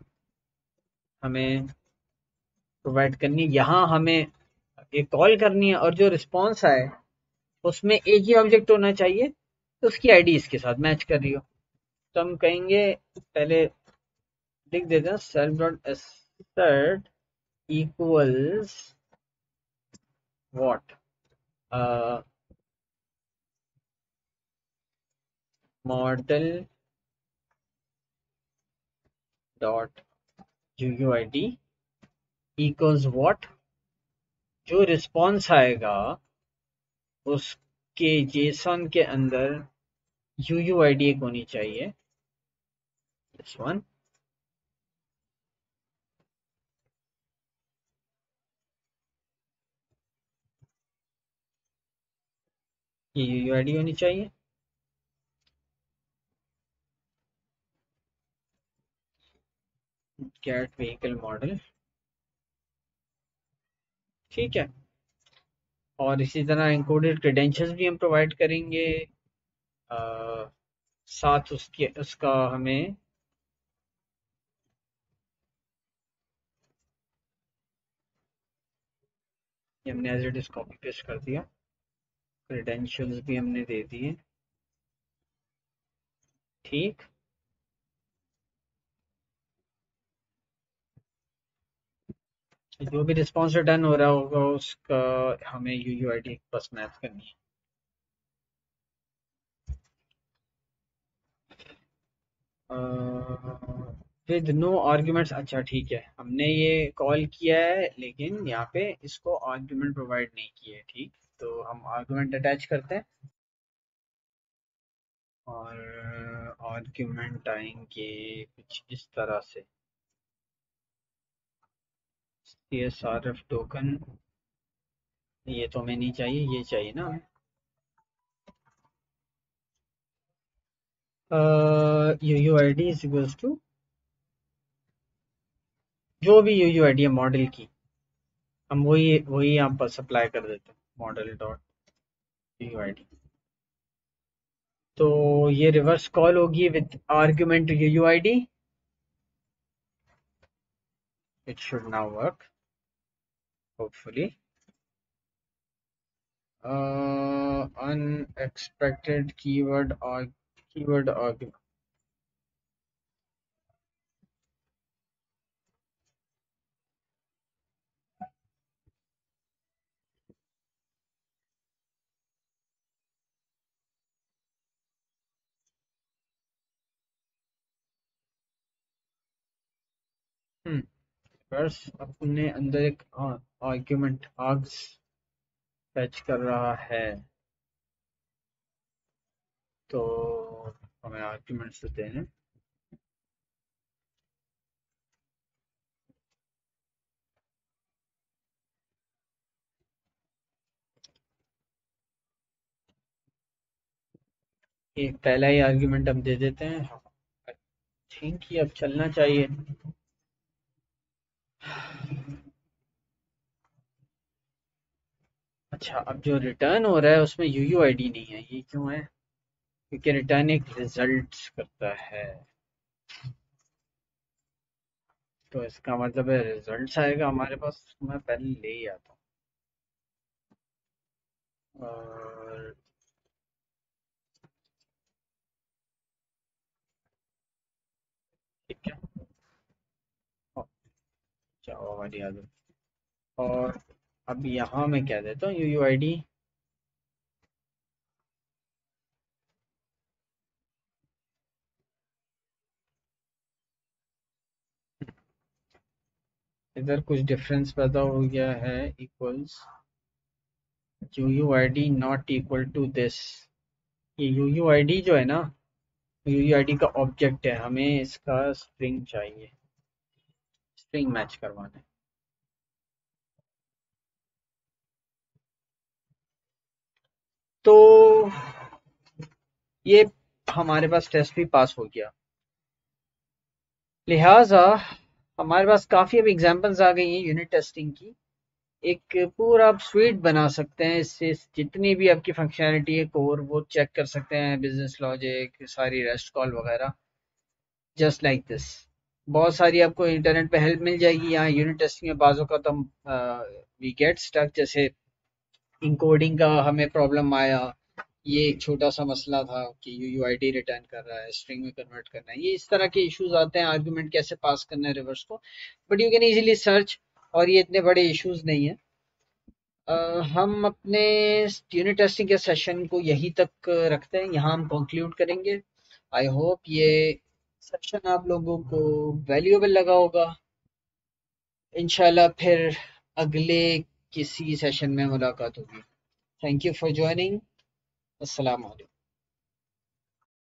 हमें प्रोवाइड करनी है, यहाँ हमें एक कॉल करनी है और जो रिस्पॉन्स आए उसमें एक ही ऑब्जेक्ट होना चाहिए तो उसकी आईडी इसके साथ मैच कर रही हो. तो हम कहेंगे पहले लिख देते हैं self dot S Insert equals what? Uh, model dot U U I D equals what? जो रिस्पॉन्स आएगा उसके जेसन के अंदर U U I D एक होनी चाहिए, this one. ये U U I D होनी चाहिए. Get vehicle model, ठीक है. और इसी तरह इंकोडेड क्रेडेंशियल्स भी हम प्रोवाइड करेंगे, आ, साथ उसके उसका हमें ये हमने as it is copy paste कर दिया, क्रेडेंशियल्स भी हमने दे दिए, ठीक. जो भी रिस्पॉन्स रिटर्न हो रहा होगा उसका हमें U U I D बस मैप करनी है. विद नो आर्ग्यूमेंट्स, अच्छा ठीक है, हमने ये कॉल किया है लेकिन यहाँ पे इसको आर्ग्यूमेंट प्रोवाइड नहीं किए, ठीक. तो हम आर्ग्यूमेंट अटैच करते हैं और आर्ग्यूमेंट आएंगे कुछ इस तरह से. C S R F token ये तो हमें नहीं चाहिए, ये चाहिए ना. U U I D is equals to जो भी U U I D है मॉडल की, हम वही वही यहाँ पर सप्लाई कर देते हैं, model dot U U I D. तो ये रिवर्स कॉल होगी with argument U U I D. It should now work, hopefully. Uh, unexpected keyword or keyword argument. Hmm. अपने अंदर एक आर्ग्यूमेंट आर्ग्स फैच कर रहा है, तो हमें आर्ग्यूमेंट्स देते हैं. एक पहला ही आर्ग्यूमेंट हम दे देते हैं, आई थिंक ये अब चलना चाहिए. अच्छा, अब जो रिटर्न हो रहा है उसमें U U I D नहीं है, ये क्यों है? क्योंकि रिटर्न एक रिजल्ट करता है, तो इसका मतलब है रिजल्ट आएगा हमारे पास. मैं पहले ले ही आता हूँ और ठीक है हमारी याद है. और अब यहाँ मैं क्या देता हूँ, U U I D इधर कुछ डिफरेंस पैदा हो गया है. Equals U U I D not equal to this. ये U U I D जो है ना, U U I D का ऑब्जेक्ट है, हमें इसका स्ट्रिंग चाहिए, स्ट्रिंग मैच करवाना है. तो ये हमारे पास टेस्ट भी पास हो गया, लिहाजा हमारे पास काफी अब एग्जांपल्स आ गई हैं यूनिट टेस्टिंग की. एक पूरा आप स्वीट बना सकते हैं इससे, जितनी भी आपकी फंक्शनैलिटी है कोर वो चेक कर सकते हैं, बिजनेस लॉजिक, सारी रेस्ट कॉल वगैरह, जस्ट लाइक दिस. बहुत सारी आपको इंटरनेट पे हेल्प मिल जाएगी. यहाँ यूनिट टेस्टिंग में बाजों का तो वी गेट स्टक, जैसे इंकोडिंग का हमें प्रॉब्लम आया ये एक छोटा सा मसला था कि यूयूआईडी रिटर्न कर रहा है, स्ट्रिंग में कन्वर्ट करना है, ये इस तरह के इश्यूज आते हैं। आर्गुमेंट कैसे पास करना है रिवर्स को, but you can easily search, और ये इतने बड़े इश्यूज नहीं है। uh, हम अपने यूनिट टेस्टिंग के सेशन को यहीं तक रखते हैं, यहाँ हम कंक्लूड करेंगे। आई होप ये सेशन आप लोगों को वैल्यूएबल लगा होगा। इंशाल्लाह फिर अगले किसी सेशन में मुलाकात होगी। Thank you for joining. अस्सलाम वालेकुम।